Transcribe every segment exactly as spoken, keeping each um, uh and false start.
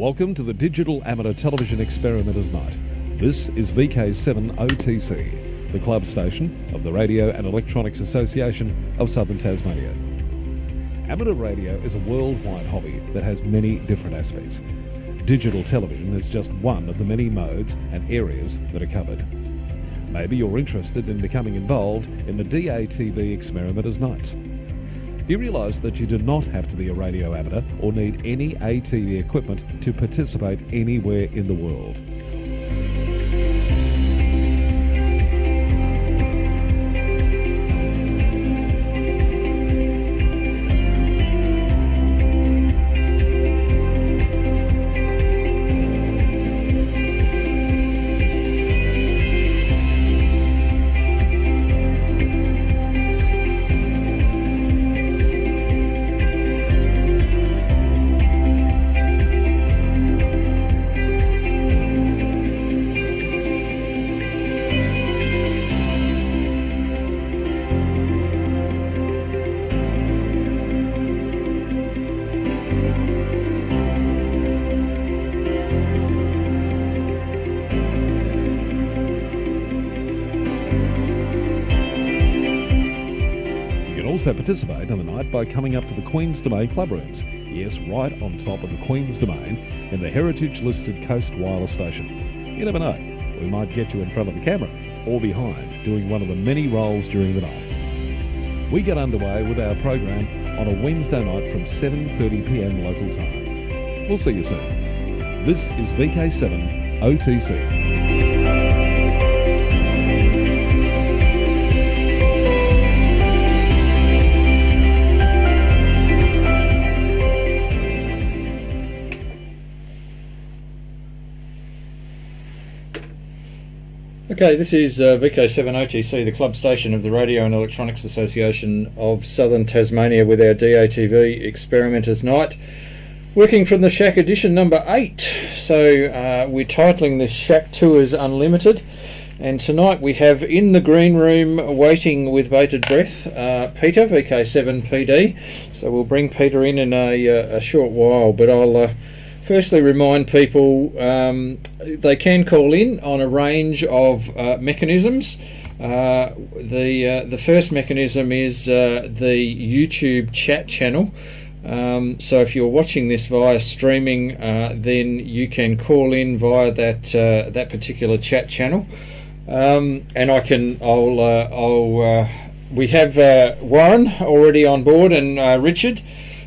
Welcome to the Digital Amateur Television Experimenters Night. This is V K seven O T C, the club station of the Radio and Electronics Association of Southern Tasmania. Amateur radio is a worldwide hobby that has many different aspects. Digital television is just one of the many modes and areas that are covered. Maybe you're interested in becoming involved in the D A T V Experimenters Nights. You realise that you do not have to be a radio amateur or need any A T V equipment to participate anywhere in the world. Also participate on the night by coming up to the Queen's Domain Club Rooms, yes, right on top of the Queen's Domain in the heritage-listed Coast Wireless Station. You never know, we might get you in front of the camera or behind doing one of the many roles during the night. We get underway with our program on a Wednesday night from seven thirty p m local time. We'll see you soon. This is V K seven O T C. Okay, this is uh, V K seven O T C, the club station of the Radio and Electronics Association of Southern Tasmania, with our D A T V Experimenters Night, working from the shack edition number eight. So uh, we're titling this Shack Tours Unlimited, and tonight we have in the green room waiting with bated breath uh, Peter, V K seven P D. So we'll bring Peter in in a, uh, a short while, but I'll... Uh, Firstly, remind people um, they can call in on a range of uh, mechanisms. Uh, the uh, the first mechanism is uh, the YouTube chat channel. Um, so if you're watching this via streaming, uh, then you can call in via that uh, that particular chat channel. Um, and I can I'll uh, I'll uh, we have uh, Warren already on board, and uh, Richard.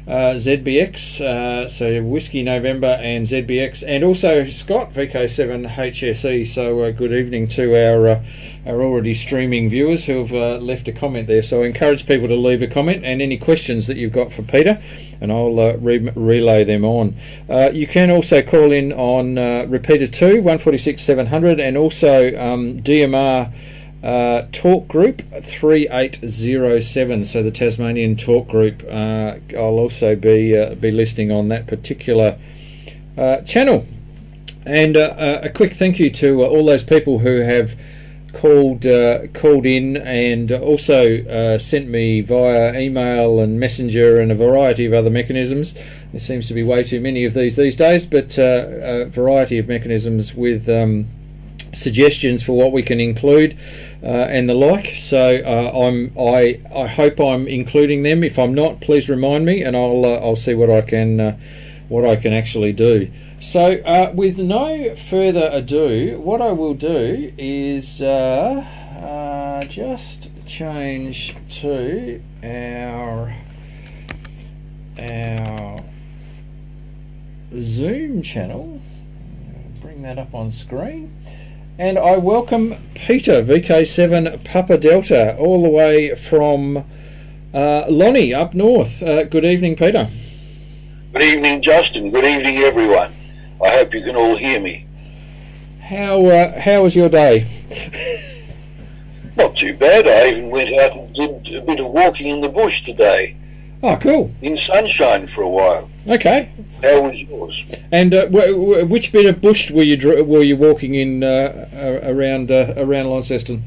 Uh, Z B X, uh, so Whiskey November and Z B X, and also Scott, V K seven H S E. So uh, good evening to our uh, our already streaming viewers who have uh, left a comment there. So I encourage people to leave a comment and any questions that you've got for Peter, and I'll uh, re relay them on. Uh, you can also call in on uh, repeater two, one forty-six seven hundred, and also um, D M R. Uh, talk group three eight zero seven, so the Tasmanian talk group. uh, I'll also be uh, be listening on that particular uh, channel. And uh, a quick thank you to uh, all those people who have called uh, called in and also uh, sent me via email and messenger and a variety of other mechanisms. There seems to be way too many of these these days, but uh, a variety of mechanisms with um, suggestions for what we can include uh, and the like. So uh, I'm I I hope I'm including them. If I'm not, please remind me, and I'll uh, I'll see what I can uh, what I can actually do. So uh, with no further ado, what I will do is uh, uh, just change to our our Zoom channel. Bring that up on screen. And I welcome Peter, V K seven Papa Delta, all the way from uh, Lonnie up north. Uh, good evening, Peter. Good evening, Justin. Good evening, everyone. I hope you can all hear me. How uh, how was your day? Not too bad. I even went out and did a bit of walking in the bush today. Oh, cool. In sunshine for a while. Okay. How was yours? And uh, w w which bit of bush were you dr were you walking in uh, around uh, around Launceston?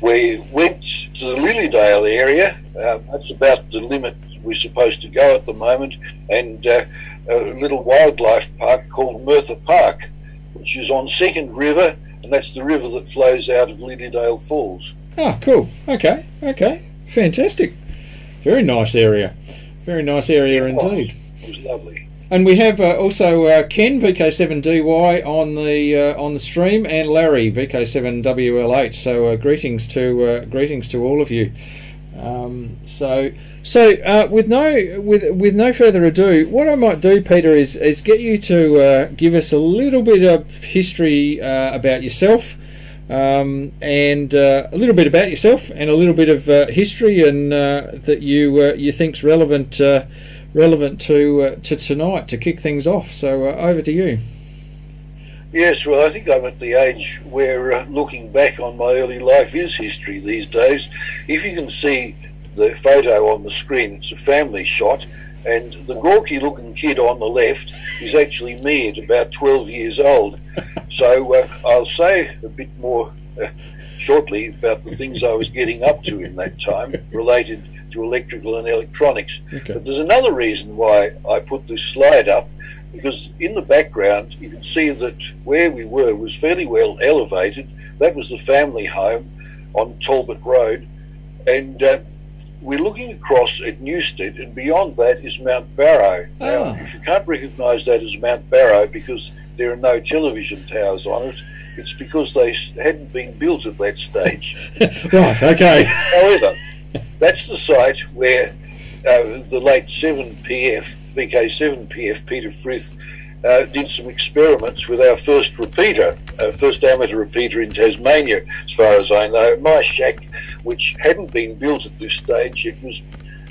We went to the Lilydale area. Uh, that's about the limit we're supposed to go at the moment. And uh, a little wildlife park called Merthyr Park, which is on Second River, and that's the river that flows out of Lilydale Falls. Ah, cool. Okay, okay. Fantastic. Very nice area. Very nice area it was. Indeed. It was lovely. And we have uh, also uh, Ken, V K seven D Y, on the uh, on the stream, and Larry, V K seven W L H. So uh, greetings to uh, greetings to all of you. Um, so so uh, with no with with no further ado, what I might do, Peter, is is get you to uh, give us a little bit of history uh, about yourself, um, and uh, a little bit about yourself, and a little bit of uh, history, and uh, that you uh, you think's relevant. Uh, relevant to uh, to tonight, to kick things off. So uh, over to you. Yes, well, I think I'm at the age where uh, looking back on my early life is history these days. If you can see the photo on the screen, it's a family shot, and the gawky looking kid on the left is actually me at about twelve years old. So uh, I'll say a bit more uh, shortly about the things I was getting up to in that time related to electrical and electronics. Okay. But there's another reason why I put this slide up, because in the background you can see that where we were was fairly well elevated. That was the family home on Talbot Road, and uh, we're looking across at Newstead, and beyond that is Mount Barrow. Oh. Now, if you can't recognise that as Mount Barrow because there are no television towers on it, it's because they hadn't been built at that stage. Right, okay. However, that's the site where uh, the late V K seven P F, Peter Frith, uh, did some experiments with our first repeater, our first amateur repeater in Tasmania, as far as I know. My shack, which hadn't been built at this stage, it was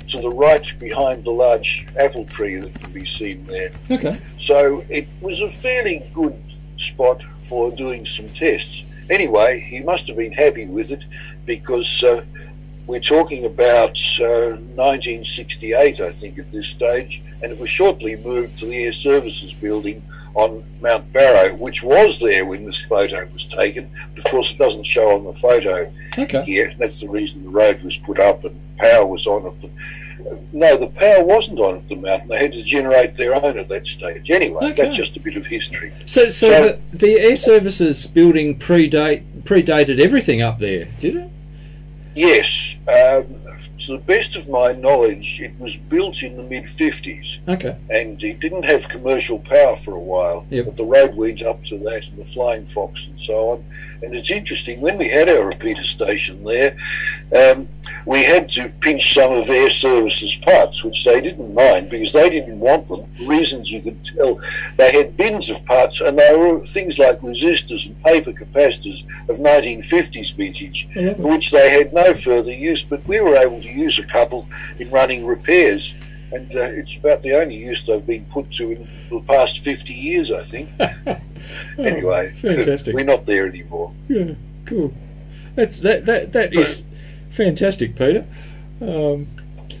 to the right behind the large apple tree that can be seen there. Okay. So it was a fairly good spot for doing some tests. Anyway, he must have been happy with it, because Uh, we're talking about uh, nineteen sixty-eight, I think, at this stage, and it was shortly moved to the Air Services Building on Mount Barrow, which was there when this photo was taken, but of course it doesn't show on the photo. Okay. Here. That's the reason the road was put up and power was on at the... No, the power wasn't on at the mountain. They had to generate their own at that stage. Anyway, okay. That's just a bit of history. So, so, so the, the Air Services Building predate, predated everything up there, did it? Yes, um, to the best of my knowledge, it was built in the mid fifties. Okay. And it didn't have commercial power for a while. Yep. But the road went up to that, and the Flying Fox and so on. And it's interesting, when we had our repeater station there, um, we had to pinch some of Air Services parts, which they didn't mind because they didn't want them. The reasons you could tell, they had bins of parts, and they were things like resistors and paper capacitors of nineteen fifties vintage, yep, for which they had no further use, but we were able to use a couple in running repairs, and uh, it's about the only use they've been put to in the past fifty years, I think. Oh, anyway, fantastic. We're not there anymore. Yeah, cool. That's that that that is fantastic, Peter. Um,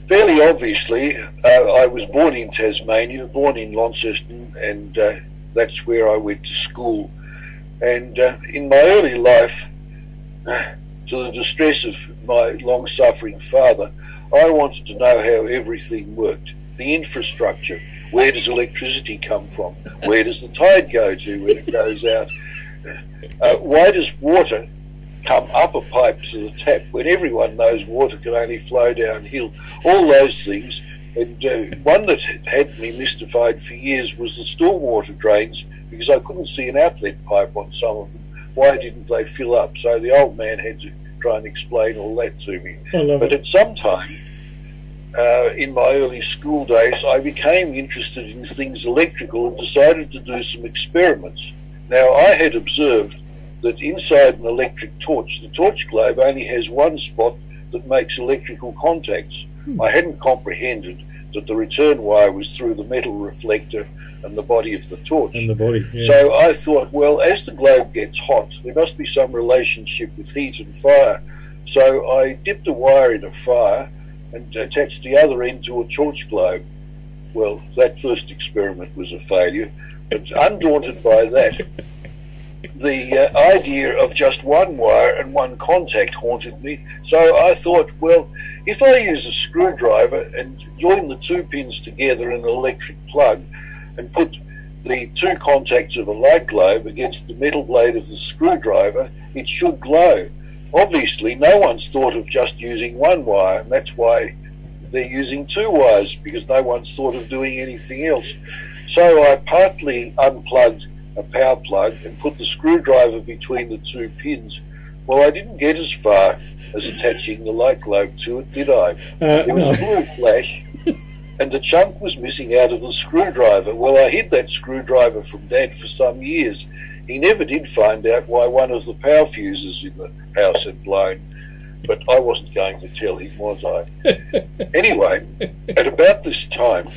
fairly obviously, uh, I was born in Tasmania, born in Launceston, and uh, that's where I went to school. And uh, in my early life, Uh, to the distress of my long-suffering father, I wanted to know how everything worked. The infrastructure. Where does electricity come from? Where does the tide go to when it goes out? Uh, why does water come up a pipe to the tap when everyone knows water can only flow downhill? All those things. And uh, one that had me mystified for years was the stormwater drains, because I couldn't see an outlet pipe on some of them. Why didn't they fill up? So the old man had to try and explain all that to me. But at some time uh, in my early school days, I became interested in things electrical and decided to do some experiments. Now, I had observed that inside an electric torch, the torch globe only has one spot that makes electrical contacts. Hmm. I hadn't comprehended that the return wire was through the metal reflector and the body of the torch. And the body, yeah. So I thought, well, as the globe gets hot, there must be some relationship with heat and fire. So I dipped a wire in a fire and attached the other end to a torch globe. Well, that first experiment was a failure, but undaunted by that, the uh, idea of just one wire and one contact haunted me. So I thought, well, if I use a screwdriver and join the two pins together in an electric plug, and put the two contacts of a light globe against the metal blade of the screwdriver, it should glow. Obviously, no one's thought of just using one wire, and that's why they're using two wires, because no one's thought of doing anything else. So I partly unplugged a power plug and put the screwdriver between the two pins. Well, I didn't get as far as attaching the light globe to it, did I? Uh, there was no. a blue flash, and the chunk was missing out of the screwdriver. Well, I hid that screwdriver from Dad for some years. He never did find out why one of the power fuses in the house had blown, but I wasn't going to tell him, was I? Anyway, at about this time,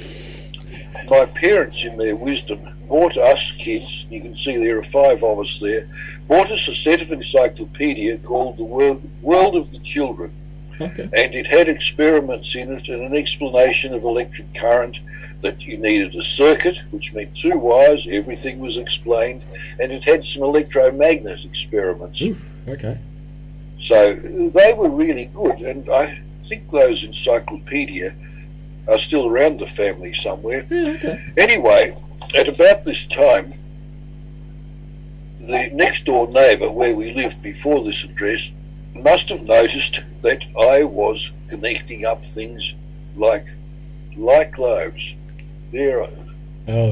my parents, in their wisdom, bought us kids, you can see there are five of us there, bought us a set of encyclopedia called The World, World of the Children. Okay. And it had experiments in it and an explanation of electric current, that you needed a circuit, which meant two wires, everything was explained, and it had some electromagnet experiments. Ooh, okay. So they were really good, and I think those encyclopedia are still around the family somewhere. Yeah, okay. Anyway, at about this time, the next door neighbour where we lived before this address must have noticed that I was connecting up things like light globes. There, oh,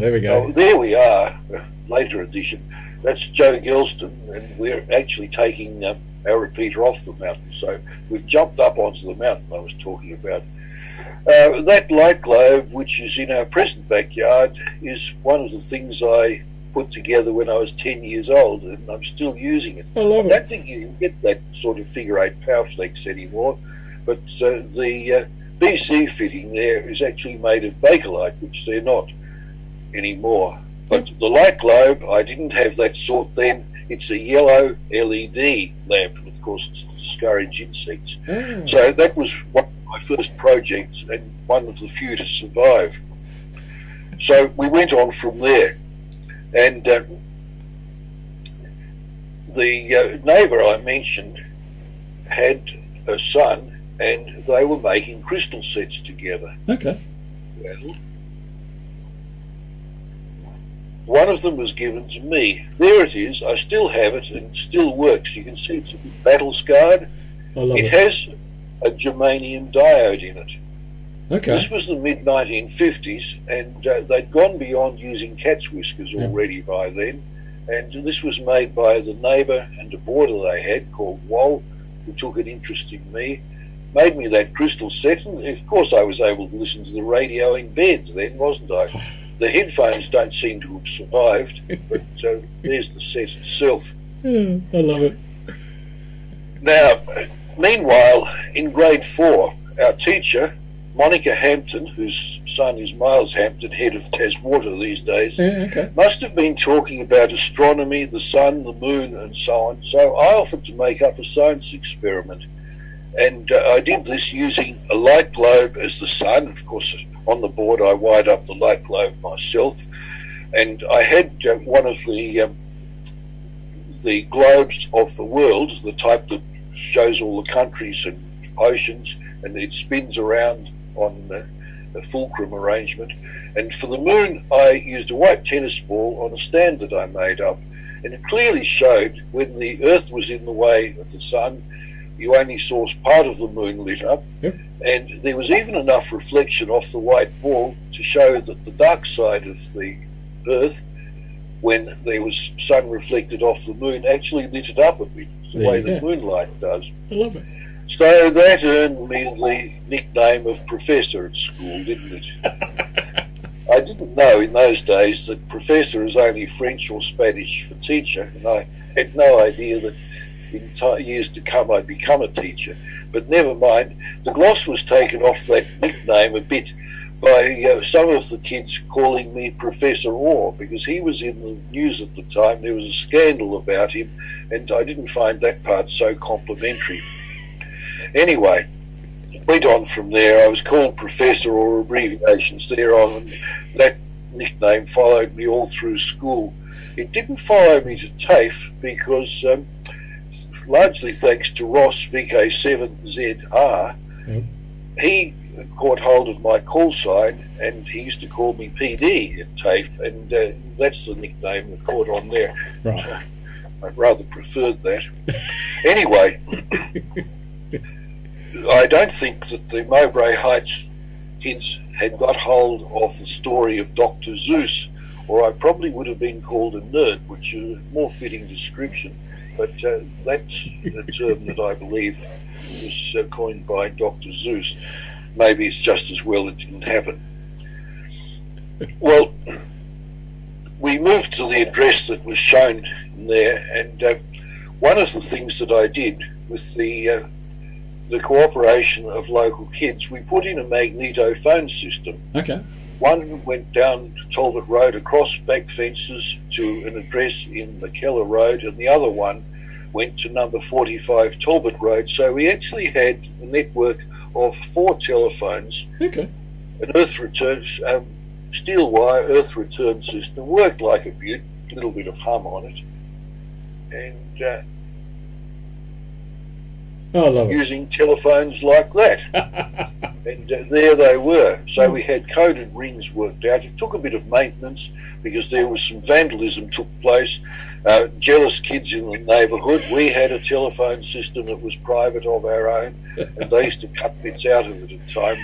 there we go. Oh, there we are. Later edition. That's Joe Gelston, and we're actually taking um, our repeater off the mountain. So we've jumped up onto the mountain I was talking about. Uh, that light globe, which is in our present backyard, is one of the things I put together when I was ten years old, and I'm still using it. I love it. I don't think you can get that sort of figure eight power flex anymore, but uh, the uh, B C fitting there is actually made of Bakelite, which they're not anymore. But the light globe, I didn't have that sort then. It's a yellow L E D lamp, and of course it's to discourage insects. Oh. So that was one of my first projects, and one of the few to survive. So we went on from there, and uh, the uh, neighbour I mentioned had a son, and they were making crystal sets together. Okay. Well, one of them was given to me. There it is. I still have it, and it still works. You can see it's a bit battle-scarred. I love it. It has a germanium diode in it. Okay. This was the mid nineteen fifties, and uh, they'd gone beyond using cat's whiskers already, yeah, by then. And this was made by the neighbour and a boarder they had called Wal, who took an interest in me. Made me that crystal set, and of course I was able to listen to the radio in bed then, wasn't I? The headphones don't seem to have survived, but uh, there's the set itself. Yeah, I love it. Now, meanwhile, in grade four, our teacher, Monica Hampton, whose son is Miles Hampton, head of Taswater these days, yeah, okay, must have been talking about astronomy, the sun, the moon, and so on, so I offered to make up a science experiment. And uh, I did this using a light globe as the sun. Of course, on the board I wired up the light globe myself, and I had uh, one of the um, the globes of the world, the type that shows all the countries and oceans, and it spins around on uh, a fulcrum arrangement. And for the moon, I used a white tennis ball on a stand that I made up, and it clearly showed when the Earth was in the way of the sun. You only saw part of the moon lit up, yep, and there was even enough reflection off the white ball to show that the dark side of the Earth, when there was sun reflected off the moon, actually lit it up a bit, the there way that moonlight does. I love it. So that earned me the nickname of Professor at school, didn't it? I didn't know in those days that Professor is only French or Spanish for teacher, and I had no idea that in years to come I'd become a teacher. But never mind, the gloss was taken off that nickname a bit by uh, some of the kids calling me Professor Orr, because he was in the news at the time. There was a scandal about him, and I didn't find that part so complimentary. Anyway, went on from there. I was called Professor, or abbreviations thereon, and that nickname followed me all through school. It didn't follow me to TAFE because um, largely thanks to Ross, V K seven Z R, mm. he caught hold of my call sign, and he used to call me P D at TAFE, and uh, that's the nickname that caught on there. Right. So I rather preferred that. Anyway, I don't think that the Mowbray Heights kids had got hold of the story of Doctor Zeus, or I probably would have been called a nerd, which is a more fitting description. But uh, that's a term that I believe was uh, coined by Doctor Zeus. Maybe it's just as well it didn't happen. Well, we moved to the address that was shown in there, and uh, one of the things that I did with the uh, the cooperation of local kids, we put in a magneto-phone system. Okay. One went down Talbot Road across back fences to an address in McKellar Road, and the other one went to number forty-five Talbot Road. So we actually had a network of four telephones. Okay. An earth return, um, steel wire earth return system, worked like a beaut, a little bit of hum on it. And uh, oh, I love using it. Telephones like that. And uh, there they were. So we had coded rings worked out. It took a bit of maintenance because there was some vandalism took place. Uh, jealous kids in the neighbourhood. We had a telephone system that was private of our own, and they used to cut bits out of it at times.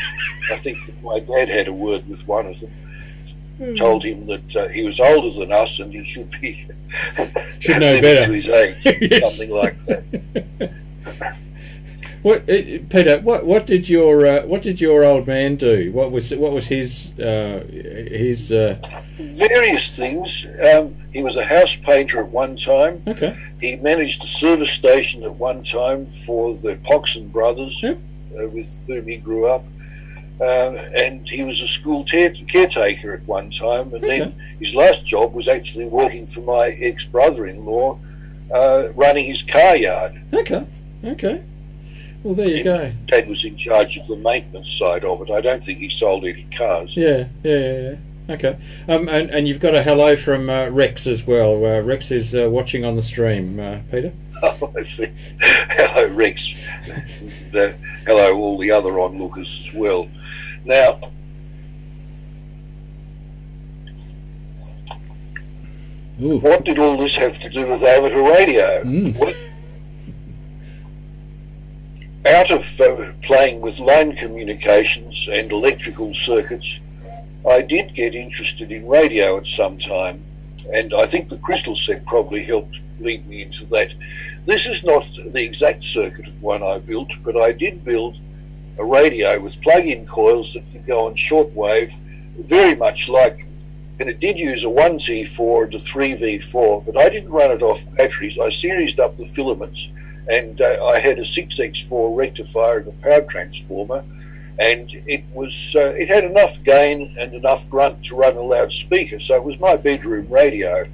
I think that my dad had a word with one of them. Mm. Told him that uh, he was older than us and he should be should know better to his age, yes. Something like that. What, Peter? What what did your uh, what did your old man do? What was what was his uh, his uh... various things? Um, he was a house painter at one time. Okay. He managed a service station at one time for the Coxon brothers, yep. uh, with whom he grew up, uh, and he was a school caretaker at one time. And okay. Then his last job was actually working for my ex brother-in-law, uh, running his car yard. Okay. Okay. Well, there you and go. Dad was in charge of the maintenance side of it. I don't think he sold any cars. Yeah, yeah, yeah. Okay. Um, and, and you've got a hello from uh, Rex as well. Uh, Rex is uh, watching on the stream, uh, Peter. Oh, I see. Hello, Rex. And, uh, hello, all the other onlookers as well. Now, ooh. What did all this have to do with amateur radio? Mm. What? Out of uh, playing with line communications and electrical circuits, I did get interested in radio at some time, and I think the crystal set probably helped lead me into that. This is not the exact circuit of one I built, but I did build a radio with plug-in coils that could go on shortwave, very much like, and it did use a one T four and a three V four, but I didn't run it off batteries. I seriesed up the filaments. And uh, I had a six X four rectifier and a power transformer, and it was uh, it had enough gain and enough grunt to run a loudspeaker, so it was my bedroom radio.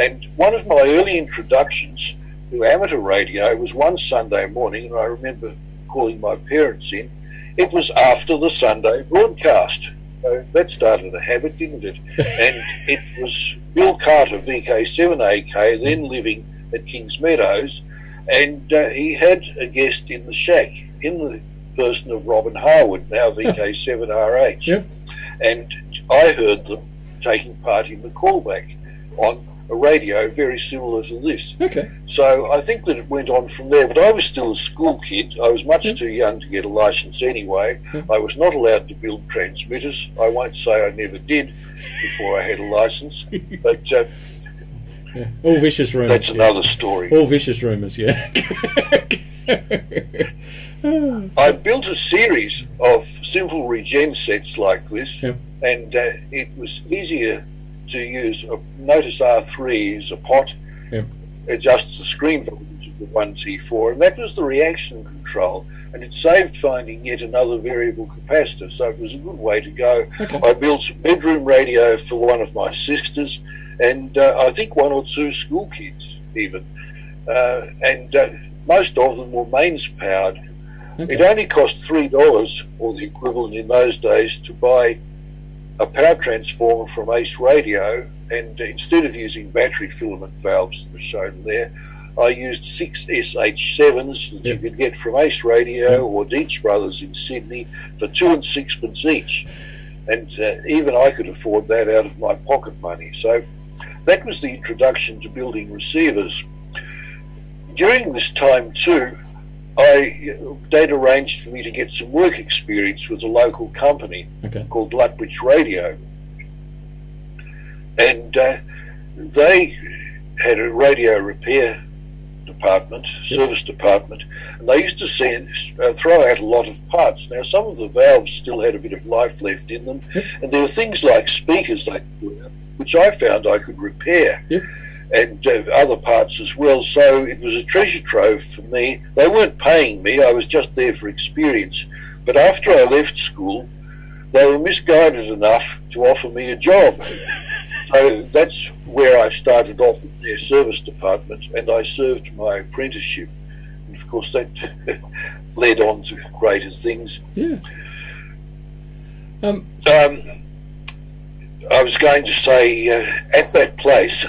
And one of my early introductions to amateur radio was one Sunday morning, and I remember calling my parents in. It was after the Sunday broadcast. So that started a habit, didn't it? And it was Bill Carter, V K seven A K, then living at Kings Meadows, and uh, he had a guest in the shack, in the person of Robin Harwood, now V K seven R H. Yep. And I heard them taking part in the callback on a radio very similar to this. Okay. So I think that it went on from there, but I was still a school kid. I was much yep. too young to get a license anyway. Yep. I was not allowed to build transmitters. I won't say I never did before I had a license, but... Uh, Yeah. All vicious rumours. That's another yeah. story. All vicious rumours, yeah. I built a series of simple regen sets like this, yeah. and uh, it was easier to use. A Notice R three is a pot, yeah. adjusts the screen voltage of the one T four, and that was the reaction control, and it saved finding yet another variable capacitor, so it was a good way to go. Okay. I built a bedroom radio for one of my sisters, and uh, I think one or two school kids even, uh, and uh, most of them were mains powered. Okay. It only cost three dollars or the equivalent in those days to buy a power transformer from Ace Radio, and instead of using battery filament valves that were shown there, I used six S H sevens that yep. you could get from Ace Radio yep. or Deitch Brothers in Sydney for two and sixpence each. And uh, even I could afford that out of my pocket money. So that was the introduction to building receivers. During this time too, I, they'd arranged for me to get some work experience with a local company okay. called Lutwidge Radio. And uh, they had a radio repair department, yep. service department, and they used to send, uh, throw out a lot of parts. Now, some of the valves still had a bit of life left in them, yep. and there were things like speakers, they could, which I found I could repair, yep. and uh, other parts as well. So it was a treasure trove for me. They weren't paying me. I was just there for experience. But after I left school, they were misguided enough to offer me a job. So that's where I started off in their service department, and I served my apprenticeship. And of course, that led on to greater things. Yeah. Um, um, I was going to say, uh, at that place,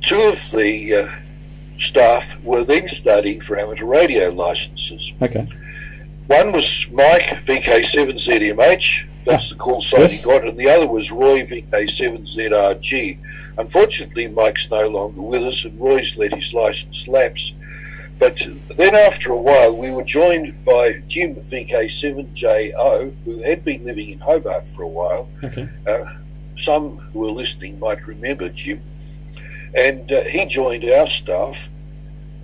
two of the uh, staff were then studying for amateur radio licenses. Okay. One was Mike, V K seven Z M H. That's the call sign yes. he got, and the other was Roy, V K seven Z R G. Unfortunately, Mike's no longer with us, and Roy's let his license lapse. But then after a while, we were joined by Jim, V K seven J O, who had been living in Hobart for a while. Okay. Uh, some who are listening might remember Jim. And uh, he joined our staff,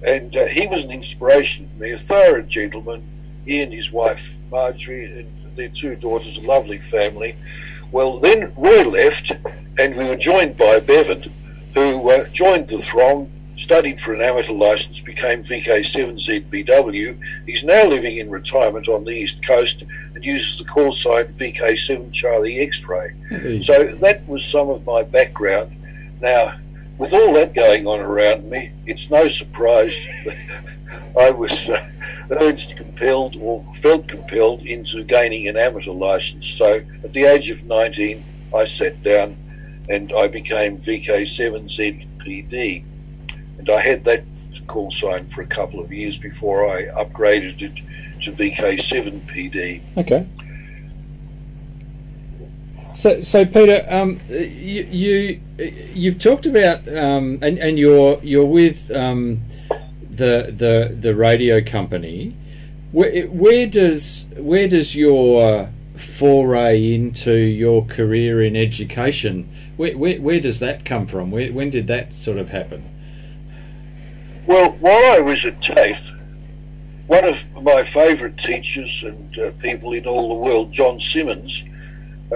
and uh, he was an inspiration to me, a thorough gentleman. He and his wife, Marjorie, and their two daughters, a lovely family. Well, then Roy left, and we were joined by Bevan, who uh, joined the throng, studied for an amateur license, became V K seven Z B W. He's now living in retirement on the East Coast and uses the call sign V K seven Charlie X-Ray. Mm-hmm. So that was some of my background. Now, with all that going on around me, it's no surprise that I was uh, urged, compelled, or felt compelled into gaining an amateur license. So at the age of nineteen, I sat down and I became V K seven Z P D. And I had that call sign for a couple of years before I upgraded it to V K seven P D. Okay. So, so Peter, um, you, you you've talked about um, and and you're you're with um, the the the radio company. Where, where does where does your foray into your career in education? Where where, where does that come from? Where, when did that sort of happen? Well, while I was at TAFE, one of my favourite teachers and uh, people in all the world, John Simmons.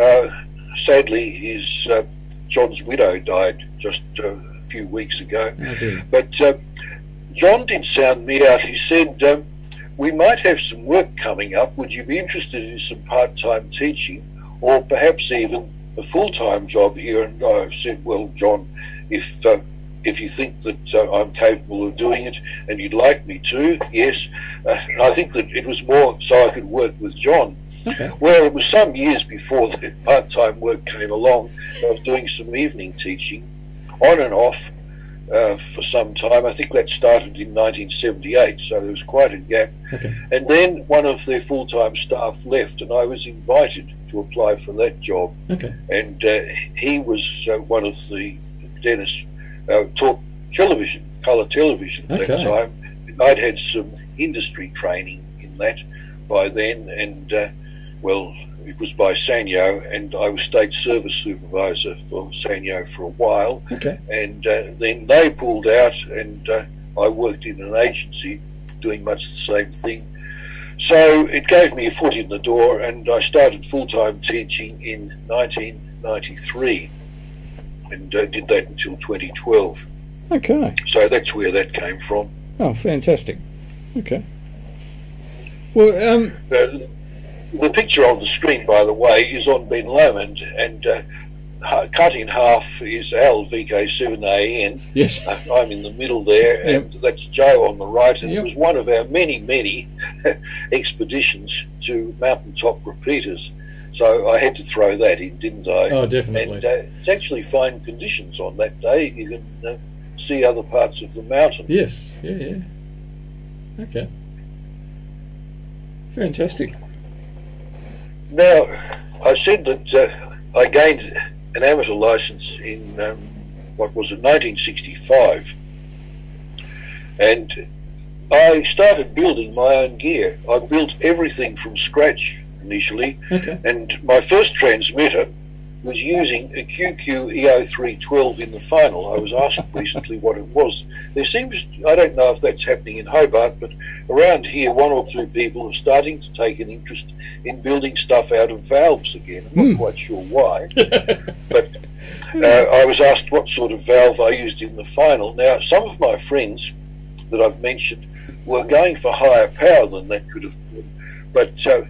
Uh, sadly, his uh, John's widow died just uh, a few weeks ago. Okay. But uh, John did sound me out. He said, um, "We might have some work coming up. Would you be interested in some part-time teaching, or perhaps even a full-time job here?" And I said, "Well, John, if uh, if you think that uh, I'm capable of doing it and you'd like me to, yes." Uh, and I think that it was more so I could work with John. Okay. Well, it was some years before the part-time work came along. I was doing some evening teaching on and off uh, for some time. I think that started in nineteen seventy-eight, so there was quite a gap. Okay. And then one of their full-time staff left, and I was invited to apply for that job. Okay. And uh, he was uh, one of the, Dennis uh, taught television, colour television at okay. that time. I'd had some industry training in that by then, and uh, well, it was by Sanyo, and I was state service supervisor for Sanyo for a while. Okay. And uh, then they pulled out, and uh, I worked in an agency doing much the same thing. So it gave me a foot in the door, and I started full-time teaching in nineteen ninety-three and uh, did that until twenty twelve. Okay. So that's where that came from. Oh, fantastic. Okay. Well, um... Uh, the picture on the screen, by the way, is on Ben Lomond, and uh, cut in half is Al, V K seven A N. Yes. I'm in the middle there, yep. and that's Joe on the right, and yep. it was one of our many, many expeditions to mountaintop repeaters. So I had to throw that in, didn't I? Oh, definitely. And uh, it's actually fine conditions on that day. You can uh, see other parts of the mountain. Yes, yeah, yeah. Okay. Fantastic. Now, I said that uh, I gained an amateur licence in, um, what was it, nineteen sixty-five. And I started building my own gear. I built everything from scratch initially. Okay. And my first transmitter was using a Q Q E O three twelve in the final. I was asked recently what it was. There seems, I don't know if that's happening in Hobart, but around here one or two people are starting to take an interest in building stuff out of valves again. I'm not mm. quite sure why, but uh, I was asked what sort of valve I used in the final. Now, some of my friends that I've mentioned were going for higher power than they could have been, but uh,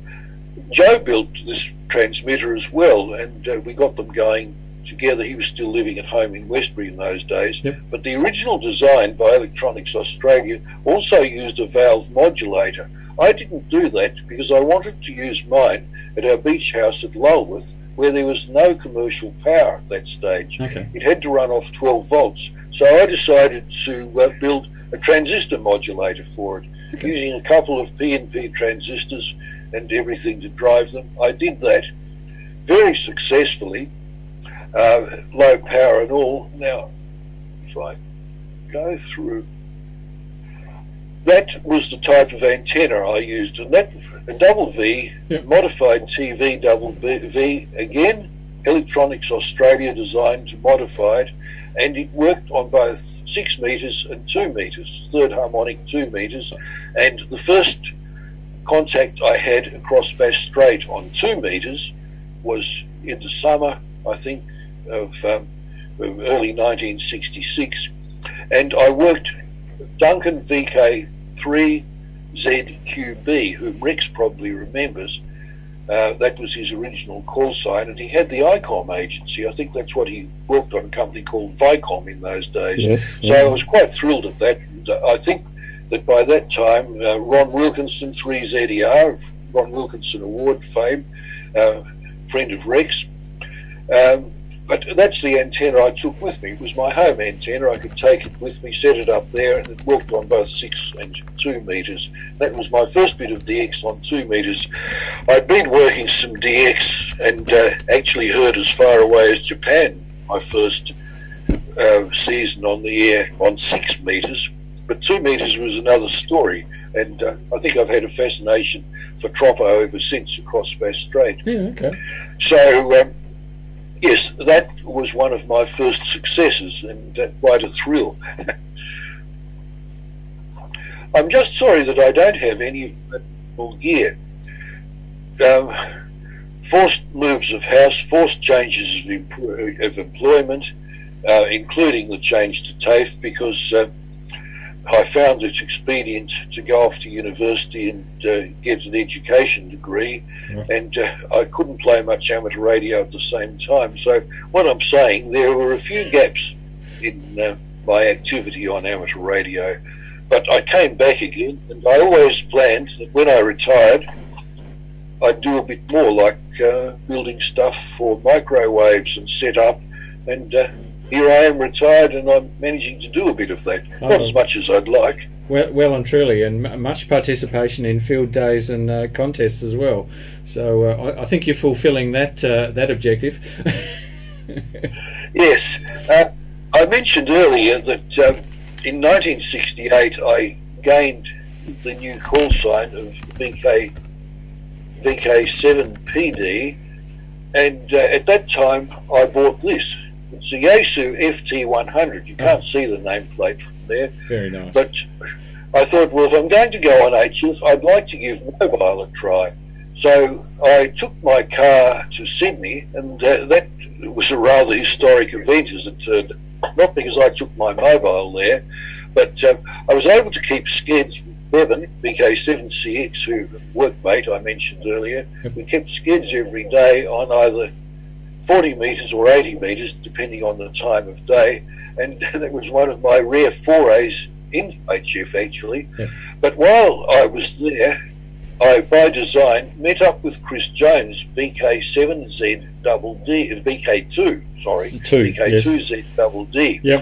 Joe built this transmitter as well, and uh, we got them going together. He was still living at home in Westbury in those days. Yep. But the original design by Electronics Australia also used a valve modulator. I didn't do that because I wanted to use mine at our beach house at Lulworth, where there was no commercial power at that stage. Okay. It had to run off twelve volts. So I decided to uh, build a transistor modulator for it, okay, using a couple of P N P transistors and everything to drive them. I did that very successfully, uh, low power and all. Now, if I go through, that was the type of antenna I used, and that a double V, yeah, modified T V double V, again, Electronics Australia designed to modify it, and it worked on both six meters and two meters, third harmonic two meters, and the first contact I had across Bass Strait on two meters was in the summer, I think, of um, early nineteen sixty-six, and I worked with Duncan V K three Z Q B, whom Rex probably remembers. Uh, that was his original call sign, and he had the ICOM agency. I think that's what he worked on, a company called Vicom in those days. Yes, so yeah, I was quite thrilled at that. And I think that by that time, uh, Ron Wilkinson, three Z E R, Ron Wilkinson Award fame, uh, friend of Rex. Um, but that's the antenna I took with me. It was my home antenna. I could take it with me, set it up there, and it worked on both six and two meters. That was my first bit of D X on two meters. I'd been working some D X and uh, actually heard as far away as Japan, my first uh, season on the air on six meters. But two metres was another story, and uh, I think I've had a fascination for Tropo ever since across Bass Strait. Yeah, okay. So, um, yes, that was one of my first successes, and uh, quite a thrill. I'm just sorry that I don't have any gear. Um, forced moves of house, forced changes of, em of employment, uh, including the change to TAFE, because Uh, I found it expedient to go off to university and uh, get an education degree, yeah, and uh, I couldn't play much amateur radio at the same time. So what I'm saying, there were a few gaps in uh, my activity on amateur radio, but I came back again, and I always planned that when I retired I'd do a bit more, like uh, building stuff for microwaves and set up, and uh, here I am retired, and I'm managing to do a bit of that. Not oh, as much as I'd like. Well, well and truly, and m much participation in field days and uh, contests as well. So uh, I, I think you're fulfilling that uh, that objective. Yes. Uh, I mentioned earlier that uh, in nineteen sixty-eight I gained the new call sign of V K seven P D, and uh, at that time I bought this. It's a Yaesu F T one hundred. You can't oh. see the nameplate from there. Very nice. But I thought, well, if I'm going to go on H F, I'd like to give mobile a try. So I took my car to Sydney, and uh, that was a rather historic event, as it turned out. Not because I took my mobile there, but uh, I was able to keep skids with Bevan, B K seven C X, who workmate I mentioned earlier. Yep. We kept skids every day on either forty metres or eighty metres, depending on the time of day, and that was one of my rare forays in H F, actually. Yeah. But while I was there, I, by design, met up with Chris Jones, V K seven Z D D, V K two, sorry, V K two Z D D. Yep.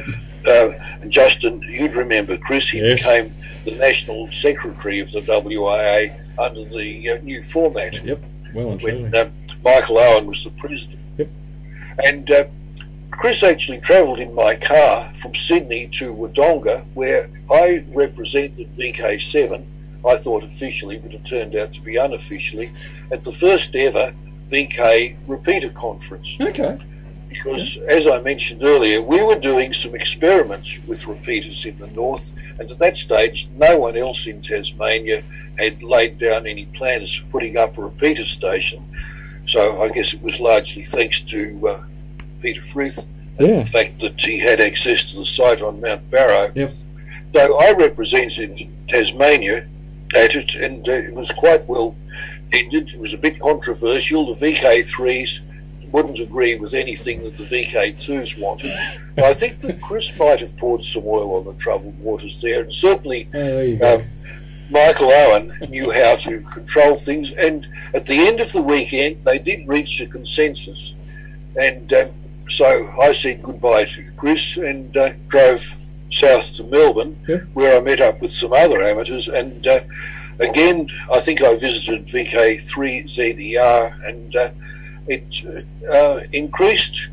uh, Justin, you'd remember, Chris, he yes. became the National Secretary of the W I A under the uh, new format. Yep, well and truly. When uh, Michael Owen was the president. Yep. And uh, Chris actually travelled in my car from Sydney to Wodonga, where I represented V K seven, I thought officially, but it turned out to be unofficially, at the first ever V K repeater conference. Okay. Because, yeah. as I mentioned earlier, we were doing some experiments with repeaters in the north, and at that stage, no one else in Tasmania had laid down any plans for putting up a repeater station. So I guess it was largely thanks to uh, Peter Frith and yeah. the fact that he had access to the site on Mount Barrow. Yep. So I represented Tasmania at it, and uh, it was quite well ended. It was a bit controversial. The V K threes wouldn't agree with anything that the V K twos wanted. But I think that Chris might have poured some oil on the troubled waters there, and certainly oh, there you go. Um, Michael Owen knew how to control things, and at the end of the weekend they did reach a consensus, and um, so I said goodbye to Chris and uh, drove south to Melbourne, yeah. where I met up with some other amateurs, and uh, again I think I visited V K three Z E R, and uh, it uh, increased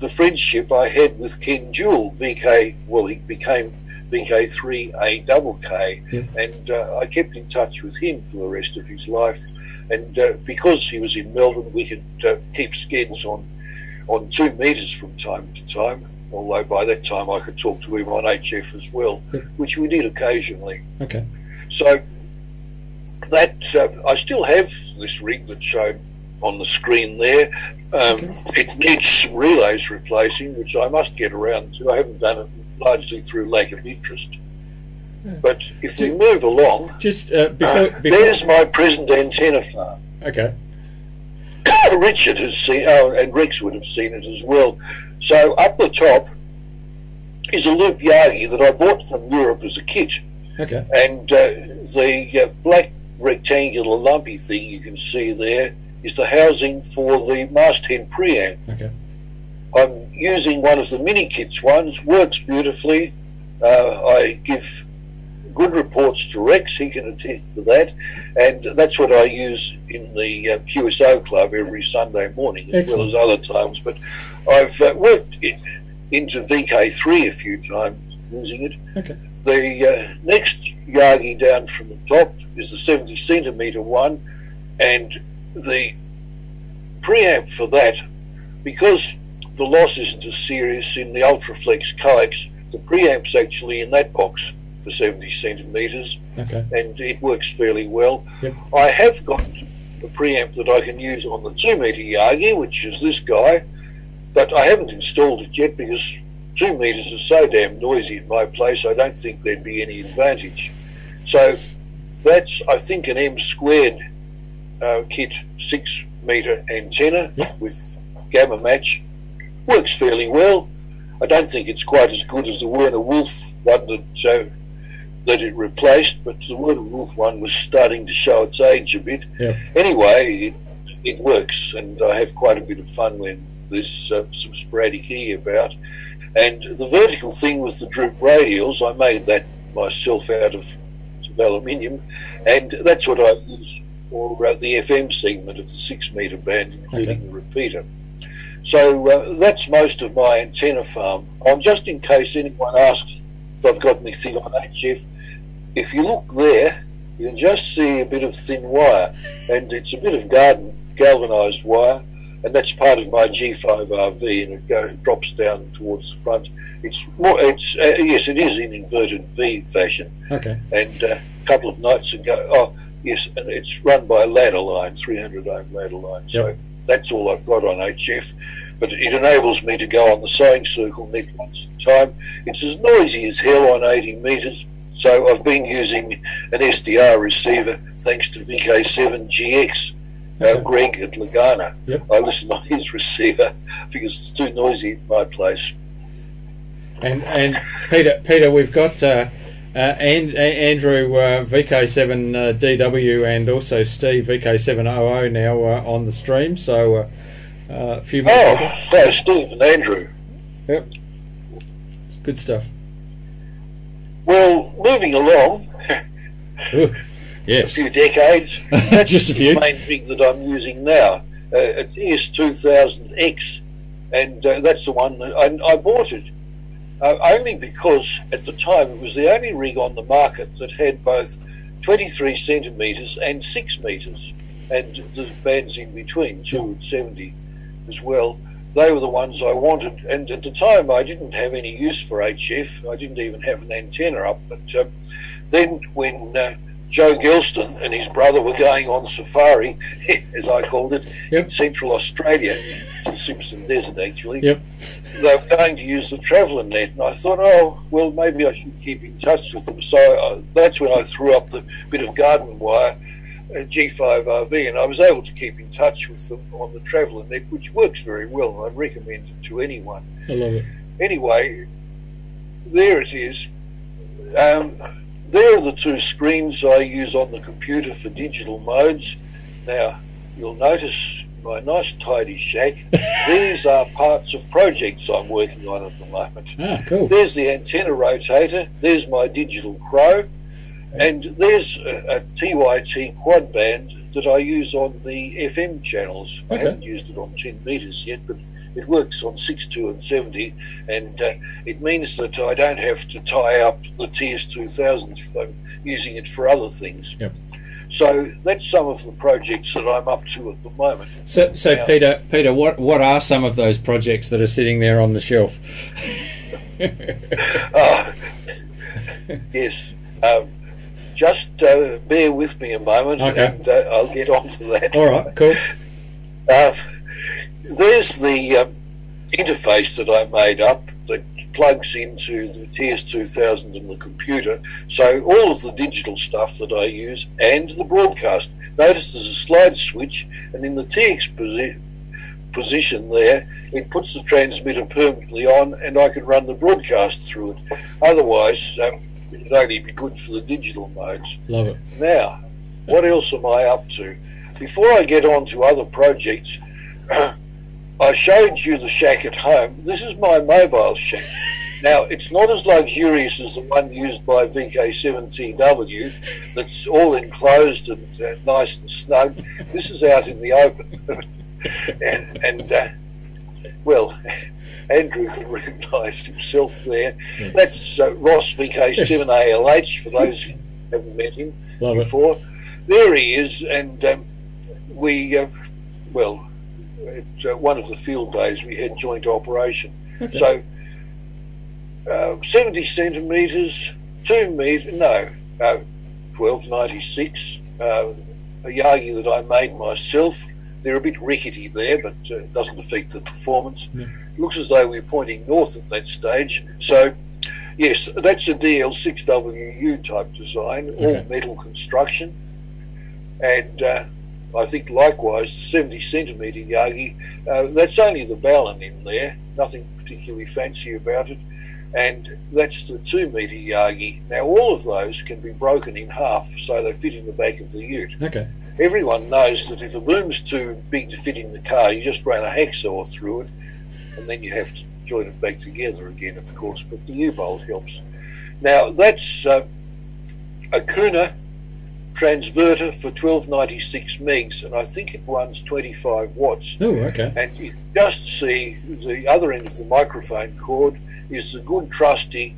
the friendship I had with Ken Jewell. V K, well, he became V K three A K K, yeah. and uh, I kept in touch with him for the rest of his life. And uh, because he was in Melbourne, we could uh, keep skeds on, on two metres from time to time, although by that time I could talk to him on H F as well, yeah. which we did occasionally. Okay. So that uh, I still have this rig that showed on the screen there. Um, okay. It needs some relays replacing, which I must get around to. I haven't done it largely through lack of interest. Yeah. But if do, we move along, just uh, before, uh, before, there's my present antenna farm. Okay. Richard has seen, oh, and Rex would have seen it as well. So up the top is a loop Yagi that I bought from Europe as a kit. Okay. And uh, the uh, black rectangular lumpy thing you can see there is the housing for the masthead preamp. Okay. I'm using one of the mini kits ones, works beautifully. Uh, I give good reports to Rex, he can attend to that, and that's what I use in the uh, Q S O club every Sunday morning, as Excellent. Well as other times. But I've uh, worked it into V K three a few times using it. Okay. The uh, next Yagi down from the top is the seventy centimetre one, and the preamp for that, because the loss isn't as serious in the Ultraflex Coax, the preamp's actually in that box for seventy centimetres, okay. and it works fairly well. Yep. I have got a preamp that I can use on the two metre Yagi, which is this guy, but I haven't installed it yet because two metres is so damn noisy in my place, I don't think there'd be any advantage. So that's, I think, an M squared Uh, kit six metre antenna yeah. with gamma match. Works fairly well. I don't think it's quite as good as the Werner Wolf one that uh, that it replaced, but the Werner Wolf one was starting to show its age a bit. Yeah. Anyway, it, it works, and I have quite a bit of fun when there's uh, some sporadic E about. And the vertical thing with the droop radials, I made that myself out of some aluminium, and that's what I use or uh, the F M segment of the six metre band, including okay. the repeater. So uh, that's most of my antenna farm. I'm just in case anyone asks if I've got anything on H F, if you look there, you can just see a bit of thin wire, and it's a bit of garden galvanised wire, and that's part of my G five R V, and it goes, drops down towards the front. It's more, it's uh, yes, it is in inverted V fashion. Okay. And uh, a couple of nights ago, oh, yes, and it's run by a ladder line, three hundred ohm ladder line. Yep. So that's all I've got on H F. But it enables me to go on the sewing circle next once in time. It's as noisy as hell on eighty metres. So I've been using an S D R receiver thanks to V K seven G X, okay. uh, Greg at Lagana. Yep. I listen on his receiver because it's too noisy in my place. And, and Peter, Peter, we've got... Uh Uh, and uh, Andrew uh, V K seven D W and also Steve V K seven O O now uh, on the stream, so uh, uh, a few more. Oh, so Steve and Andrew. Yep. Good stuff. Well, moving along, Ooh, yes. a few decades, that's just a few. The main rig that I'm using now. Uh, it is two thousand X, and uh, that's the one that I, I bought it. Uh, only because at the time it was the only rig on the market that had both twenty-three centimetres and six metres, and the bands in between, two and seventy as well. They were the ones I wanted, and at the time I didn't have any use for H F. I didn't even have an antenna up. But uh, then when uh, Joe Gilston and his brother were going on safari, as I called it, yep. in Central Australia, the Simpson Desert actually, yep. they were going to use the traveller net, and I thought, oh, well, maybe I should keep in touch with them. So I, that's when I threw up the bit of garden wire, a G five R V, and I was able to keep in touch with them on the traveller net, which works very well, and I'd recommend it to anyone. I love it. Anyway, there it is. Um, there are the two screens I use on the computer for digital modes. Now, you'll notice my nice tidy shack. These are parts of projects I'm working on at the moment. Ah, cool. There's the antenna rotator, there's my digital crow, and there's a, a T Y T quad band that I use on the F M channels. Okay. I haven't used it on ten metres yet, but it works on sixty-two and seventy, and uh, it means that I don't have to tie up the T S two thousand if I'm using it for other things. Yep. So that's some of the projects that I'm up to at the moment. So, so now, Peter, Peter, what what are some of those projects that are sitting there on the shelf? oh, yes. Um, Just uh, bear with me a moment, okay. and uh, I'll get on to that. All right, cool. Uh, there's the um, interface that I made up that plugs into the T S two thousand and the computer. So all of the digital stuff that I use and the broadcast. Notice there's a slide switch, and in the T X posi position there, it puts the transmitter permanently on, and I can run the broadcast through it. Otherwise... Um, it'd only be good for the digital modes. Love it. Now, what else am I up to? Before I get on to other projects, I showed you the shack at home. This is my mobile shack. Now, it's not as luxurious as the one used by V K seven T W that's all enclosed and uh, nice and snug. This is out in the open. and, and uh, well... Andrew can recognise himself there. Yes. That's uh, Ross, V K seven A L H, for those who haven't met him Love before. It. There he is, and um, we, uh, well, at uh, one of the field days we had joint operation. Okay. So uh, seventy centimetres, two metres, no, uh, twelve ninety-six, uh, a Yagi that I made myself. They're a bit rickety there, but uh, it doesn't affect the performance. Yeah. Looks as though we're pointing north at that stage. So, yes, that's a D L six W U type design, okay. all metal construction. And uh, I think likewise, the seventy centimetre Yagi, uh, that's only the Ballon in there, nothing particularly fancy about it. And that's the two metre Yagi. Now, all of those can be broken in half, so they fit in the back of the ute. Okay. Everyone knows that if a boom's too big to fit in the car, you just run a hacksaw through it, and then you have to join it back together again, of course, but the U-bolt helps. Now, that's uh, a Kuna transverter for twelve ninety-six megs, and I think it runs twenty-five watts. Oh, okay. And you just see the other end of the microphone cord is the good trusty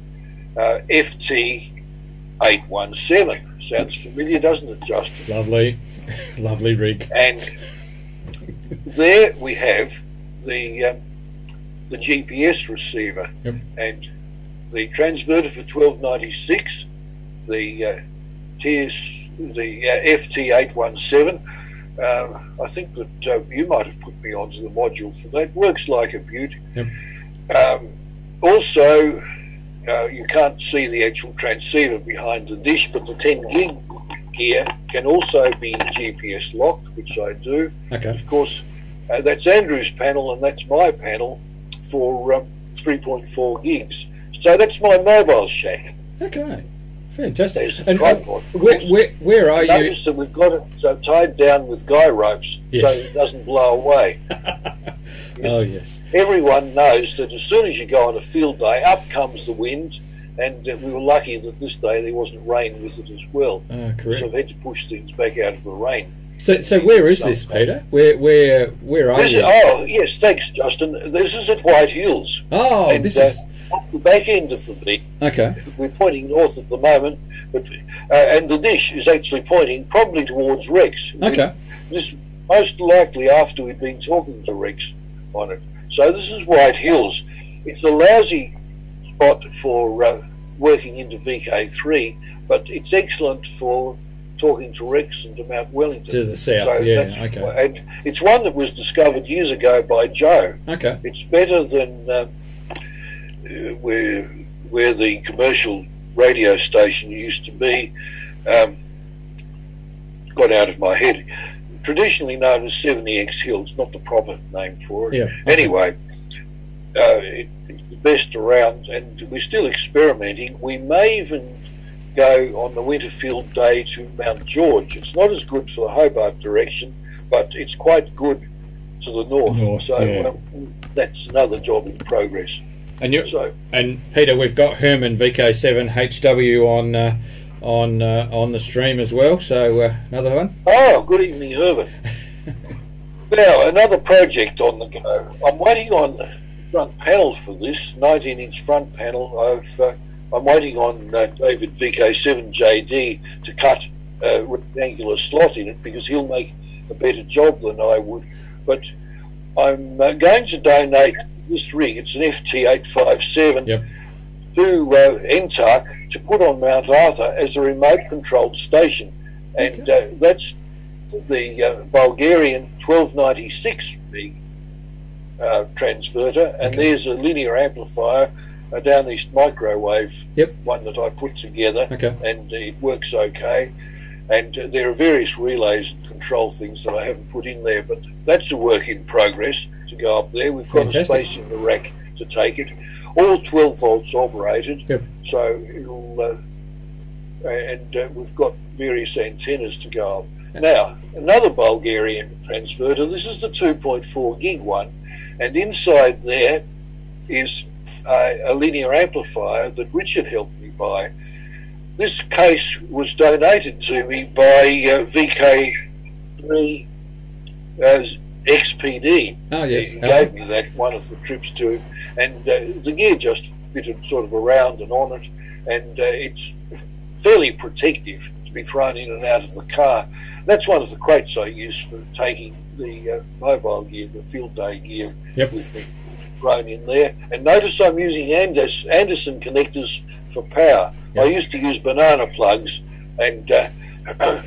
uh, F T eight one seven. Sounds familiar, doesn't it, Justin? Lovely, lovely rig. And there we have the... Um, the G P S receiver, yep. and the transverter for twelve ninety-six, the uh, T S, the uh, F T eight one seven. Uh, I think that uh, you might have put me onto the module for that. Works like a beaut. Yep. Um, also, uh, you can't see the actual transceiver behind the dish, but the ten gig gear can also be G P S locked, which I do. Okay. Of course, uh, that's Andrew's panel and that's my panel. For um, three point four gigs, so that's my mobile shack. Okay, fantastic. The and tripod. Uh, where, where, where are Notice you? Notice that we've got it uh, tied down with guy ropes, yes. so it doesn't blow away. Oh, yes. Everyone knows that as soon as you go on a field day, up comes the wind, and we were lucky that this day there wasn't rain with it as well. Ah, correct. So we had to push things back out of the rain. So, so where is this, Peter? Where, where, where are you? Oh, yes, thanks, Justin. This is at White Hills. Oh, and, this is... Uh, off the back end of the beach. Okay. We're pointing north at the moment, but, uh, and the dish is actually pointing probably towards Rex. Okay. We, this most likely after we've been talking to Rex on it. So this is White Hills. It's a lousy spot for uh, working into V K three, but it's excellent for talking to Rex and to Mount Wellington. To the south, so yeah, that's, okay. And it's one that was discovered years ago by Joe. Okay. It's better than um, where where the commercial radio station used to be. Um, got out of my head. Traditionally known as seventy X Hills, not the proper name for it. Yeah, okay. Anyway, uh, it, it's the best around, and we're still experimenting. We may even go on the winter field day to Mount George. It's not as good for the Hobart direction, but it's quite good to the north. north so yeah. um, that's another job in progress. And you so, and Peter, we've got Herman V K seven H W on. Uh, on uh, on the stream as well, so uh, another one. Oh, good evening, Herman. Now, another project on the go. I'm waiting on the front panel for this, nineteen inch front panel. I've, uh, I'm waiting on uh, David V K seven J D to cut a rectangular slot in it because he'll make a better job than I would. But I'm uh, going to donate this rig, it's an F T eight fifty-seven, yep, to uh, N TARC to put on Mount Arthur as a remote-controlled station. And okay, uh, that's the uh, Bulgarian twelve ninety-six rig uh, transverter, and okay, there's a linear amplifier, a down-east microwave, yep, one that I put together, okay, and it works okay. And uh, there are various relays and control things that I haven't put in there, but that's a work in progress to go up there. We've got fantastic a space in the rack to take it. All twelve volts operated, yep, so it'll, uh, and uh, we've got various antennas to go up. Yep. Now, another Bulgarian transverter, this is the two point four gig one, and inside there is a, a linear amplifier that Richard helped me buy. This case was donated to me by uh, V K three X P D. Oh, yes. He gave me that one of the trips to him, and uh, the gear just fitted sort of around and on it, and uh, it's fairly protective to be thrown in and out of the car. That's one of the crates I use for taking the uh, mobile gear, the field day gear, yep, with me thrown in there. And notice I'm using Andes Anderson connectors for power. Yep. I used to use banana plugs, and uh,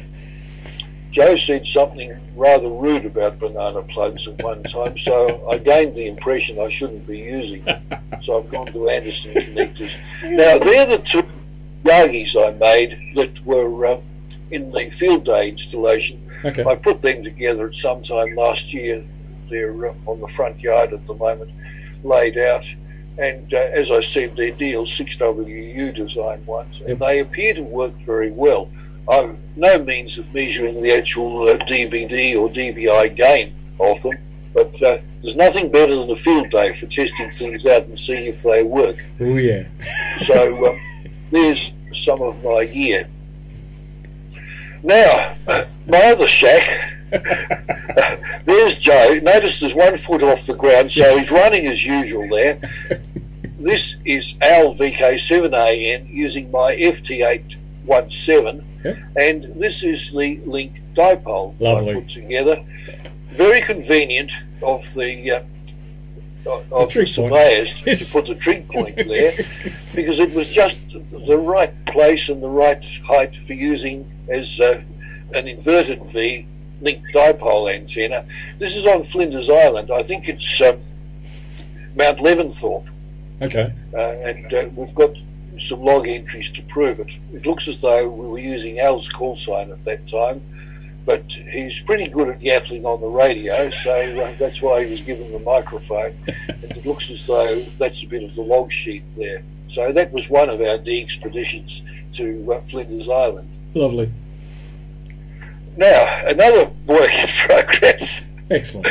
Joe said something rather rude about banana plugs at one time, so I gained the impression I shouldn't be using them. So I've gone to Anderson connectors. Now, they're the two Yagis I made that were uh, in the field day installation. Okay. I put them together at some time last year. They're uh, on the front yard at the moment, laid out. And uh, as I said, they're Deal six W U design ones, and they appear to work very well. I've no means of measuring the actual uh, D B D or D B I gain of them, but uh, there's nothing better than a field day for testing things out and seeing if they work. Oh, yeah. So um, there's some of my gear. Now, my other shack, there's Joe. Notice there's one foot off the ground, so he's running as usual there. This is Al V K seven A N using my F T eight seventeen. Okay. And this is the link dipole. Lovely. I put together. Very convenient of the uh, of the, the surveyors yes, to put the trig point there because it was just the right place and the right height for using as uh, an inverted V link dipole antenna. This is on Flinders Island. I think it's um, Mount Leventhorpe. Okay. Uh, and uh, we've got some log entries to prove it. It looks as though we were using Al's call sign at that time, but he's pretty good at yaffling on the radio, so uh, that's why he was given the microphone. And it looks as though that's a bit of the log sheet there. So that was one of our D expeditions to uh, Flinders Island. Lovely. Now, another work in progress Excellent.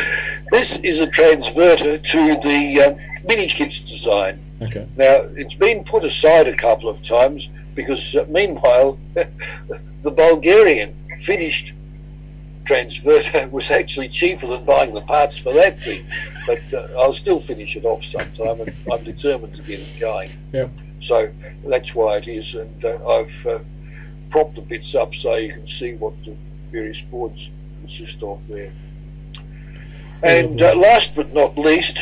This is a transverter to the uh, mini kits design. Okay. Now, it's been put aside a couple of times because, uh, meanwhile, the Bulgarian finished transverter was actually cheaper than buying the parts for that thing. But uh, I'll still finish it off sometime, and I'm determined to get it going. Yeah. So that's why it is, and uh, I've uh, propped the bits up so you can see what the various boards consist of there. And uh, last but not least,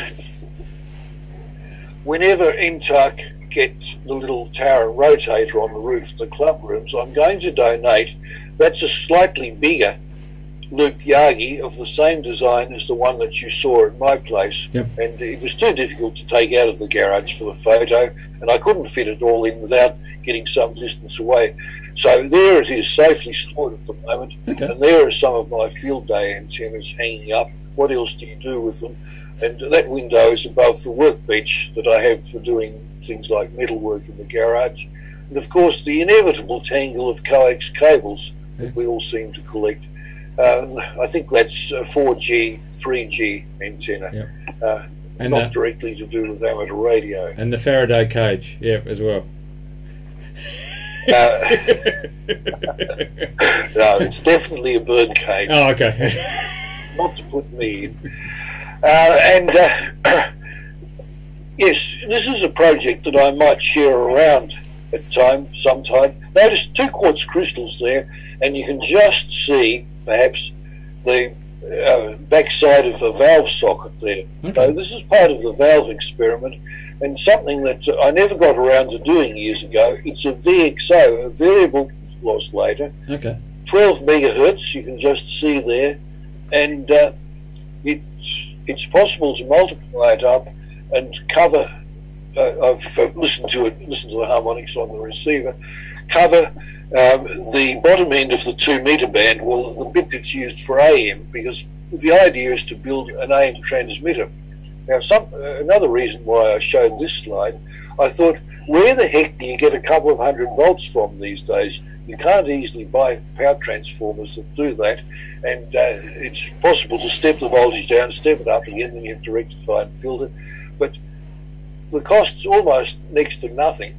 whenever Intac gets the little tower rotator on the roof of the club rooms, I'm going to donate. That's a slightly bigger Luke Yagi of the same design as the one that you saw at my place. Yep. And it was too difficult to take out of the garage for the photo, and I couldn't fit it all in without getting some distance away. So there it is, safely stored at the moment. Okay. And there are some of my field day antennas hanging up. What else do you do with them? And that window is above the workbench that I have for doing things like metalwork in the garage. And of course the inevitable tangle of coax cables that we all seem to collect. Um, I think that's a four G, three G antenna, yep. uh, and not the, directly to do with amateur radio. And the Faraday cage, yeah, as well. Uh, no, it's definitely a bird cage. Oh, okay. Not to put me in. Uh, and, uh, yes, this is a project that I might share around at time, sometime. Notice two quartz crystals there, and you can just see perhaps the uh, backside of a valve socket there. Okay. So this is part of the valve experiment, and something that I never got around to doing years ago. It's a V X O, a variable loss later. Okay. twelve megahertz, you can just see there, and uh, it, it's possible to multiply it up and cover, uh, I've uh, listened to it, listened to the harmonics on the receiver, cover Um, the bottom end of the two meter band, well, the bit that's used for A M, because the idea is to build an A M transmitter. Now, some, another reason why I showed this slide, I thought, where the heck do you get a couple of hundred volts from these days? You can't easily buy power transformers that do that, and uh, it's possible to step the voltage down, step it up again, then you have to rectify and filter. But the cost's almost next to nothing.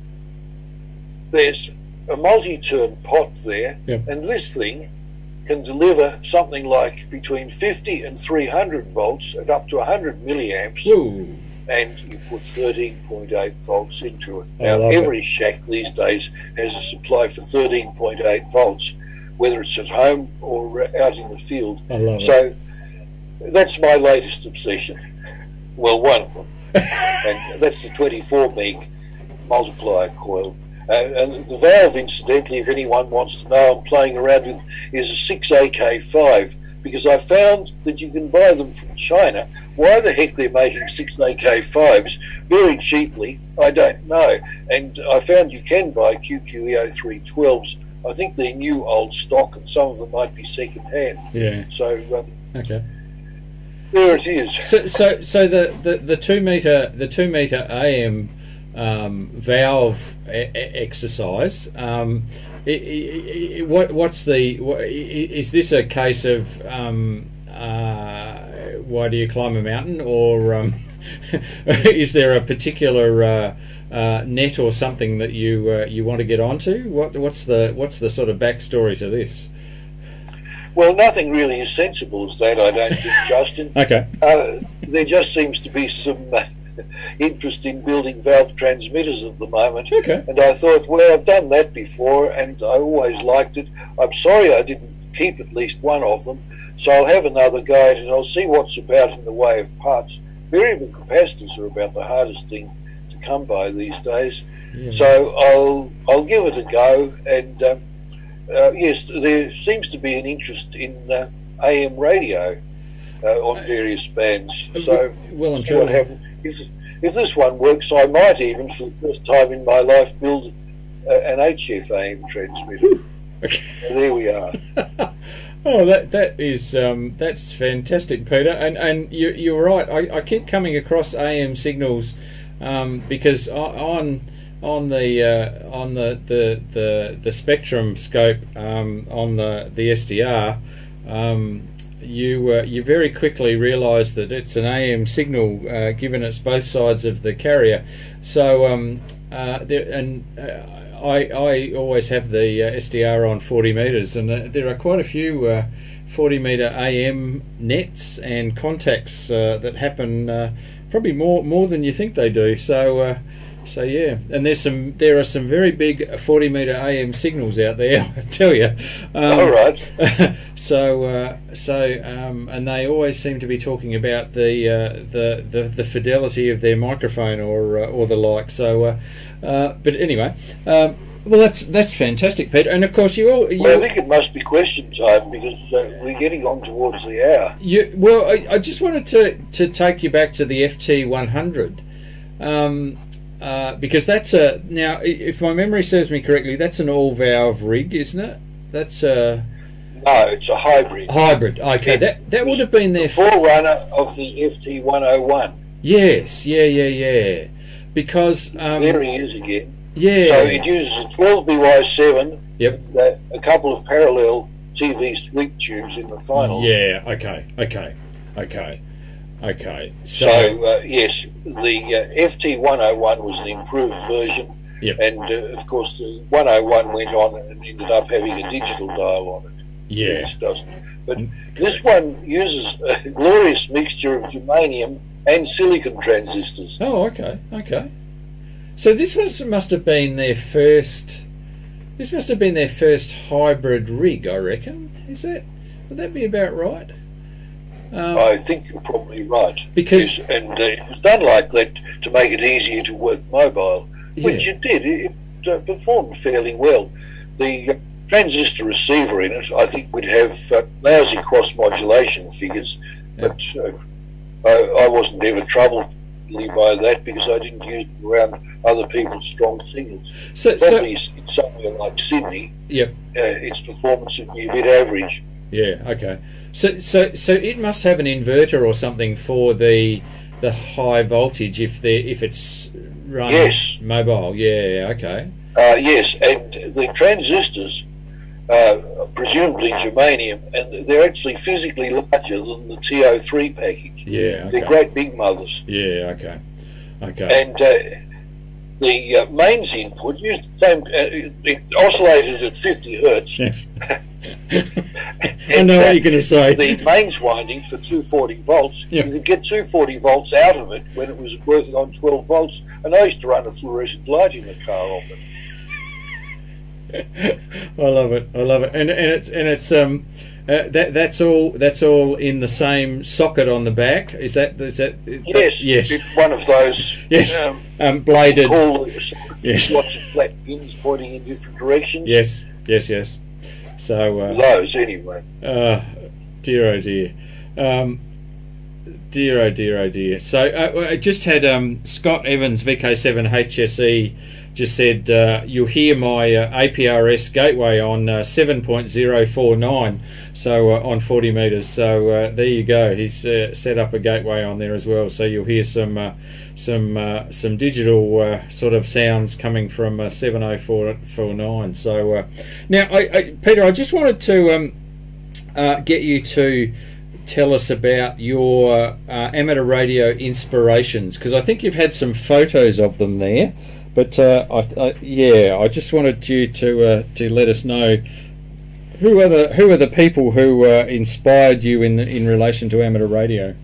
There's a multi-turn pot there, yep. And this thing can deliver something like between fifty and three hundred volts and up to one hundred milliamps. Ooh. And you put thirteen point eight volts into it. I now every it. shack these days has a supply for thirteen point eight volts, whether it's at home or out in the field. I love so it. That's my latest obsession, well, one of them. And that's the twenty-four meg multiplier coil. Uh, and the valve, incidentally, if anyone wants to know, I'm playing around with, is a six A K five, because I found that you can buy them from China. Why the heck they're making six A K fives very cheaply, I don't know. And I found you can buy Q Q E O three twelves. I think they're new old stock, and some of them might be second hand. Yeah. So um, okay, there it is. So, so, so the, the the two meter, the two meter A M. Um, valve e exercise. Um, it, it, it, what what's the what, is this a case of um, uh, why do you climb a mountain, or um, is there a particular uh, uh, net or something that you uh, you want to get onto? What what's the what's the sort of backstory to this? Well, nothing really as sensible as that, I don't think, Justin. Okay. Uh, there just seems to be some Uh, interest in building valve transmitters at the moment. Okay. And I thought, well, I've done that before and I always liked it. I'm sorry I didn't keep at least one of them, so I'll have another guide and I'll see what's about in the way of parts. Variable capacitors are about the hardest thing to come by these days. Yeah. So I'll I'll give it a go, and um, uh, yes, there seems to be an interest in uh, A M radio uh, on various bands. So well, and truly. If, if this one works, I might even, for the first time in my life, build uh, an H F A M transmitter. Okay. So there we are. Oh, that that is um, that's fantastic, Peter. And and you you're right. I, I keep coming across A M signals um, because on on the uh, on the, the the the spectrum scope um, on the the S D R. Um, you uh, you very quickly realise that it's an A M signal, uh, given it's both sides of the carrier. So um, uh, there, and uh, I I always have the uh, S D R on forty metres, and uh, there are quite a few uh, forty metre A M nets and contacts uh, that happen, uh, probably more more than you think they do. So. Uh, So yeah, and there's some. There are some very big forty metre A M signals out there. I tell you. Um, All right. So uh, so um, and they always seem to be talking about the uh, the, the the fidelity of their microphone or uh, or the like. So, uh, uh, but anyway, um, well that's that's fantastic, Peter. And of course you all. You well, I think it must be question time because uh, we're getting on towards the hour. You well, I, I just wanted to to take you back to the F T one hundred. Um, Uh, because that's a now, if my memory serves me correctly, that's an all-valve rig, isn't it? That's a no, it's a hybrid. Hybrid, okay. It, that that would have been their the forerunner of the F T one oh one. Yes, yeah, yeah, yeah. Because um, there he is again. Yeah. So it uses a twelve B Y seven. Yep. That, a couple of parallel T V sweep tubes in the finals. Yeah. Okay. Okay. Okay. Okay, so, so uh, yes, the uh, F T one oh one was an improved version, yep. And uh, of course the one oh one went on and ended up having a digital dial on it. Yeah, this doesn't. But okay. This one uses a glorious mixture of germanium and silicon transistors. Oh, okay, okay. So this was must have been their first. This must have been their first hybrid rig, I reckon. Is that would that be about right? Um, I think you're probably right. Because yes, and uh, it was done like that to make it easier to work mobile, yeah. Which it did. It, it uh, performed fairly well. The transistor receiver in it, I think, would have uh, lousy cross-modulation figures, yeah. But uh, I, I wasn't ever troubled by that because I didn't use it around other people's strong signals. So, probably so, in somewhere like Sydney, yeah. Uh, its performance would be a bit average. Yeah. Okay. So, so, so it must have an inverter or something for the the high voltage if the if it's run yes. mobile. Yeah. Okay. Uh, yes, and the transistors, uh, presumably germanium, and they're actually physically larger than the T O three package. Yeah. Okay. They're great big mothers. Yeah. Okay. Okay. And uh, the uh, mains input used the same. Uh, it oscillated at fifty hertz. Yes. I know what you're going to say. The mains winding for two forty volts, yep. You could get two forty volts out of it when it was working on twelve volts, and I used to run a fluorescent light in the car off it. I love it. I love it. And and it's and it's um uh, that that's all that's all in the same socket on the back. Is that is that yes yes it's one of those yes um, um, bladed sockets, yes. Lots of flat pins pointing in different directions. Yes yes yes. So uh, lows anyway. Uh, dear oh dear, um, dear oh dear oh dear. So uh, I just had um, Scott Evans V K seven H S E just said uh, you'll hear my uh, A P R S gateway on uh, seven point zero four nine. So uh, on forty meters. So uh, there you go. He's uh, set up a gateway on there as well. So you'll hear some uh, some uh, some digital uh, sort of sounds coming from uh, seven oh four four nine. So uh, now, I, I, Peter, I just wanted to um, uh, get you to tell us about your uh, amateur radio inspirations, because I think you've had some photos of them there. But uh, I, I, yeah, I just wanted you to uh, to let us know who are the who are the people who uh, inspired you in the, in relation to amateur radio.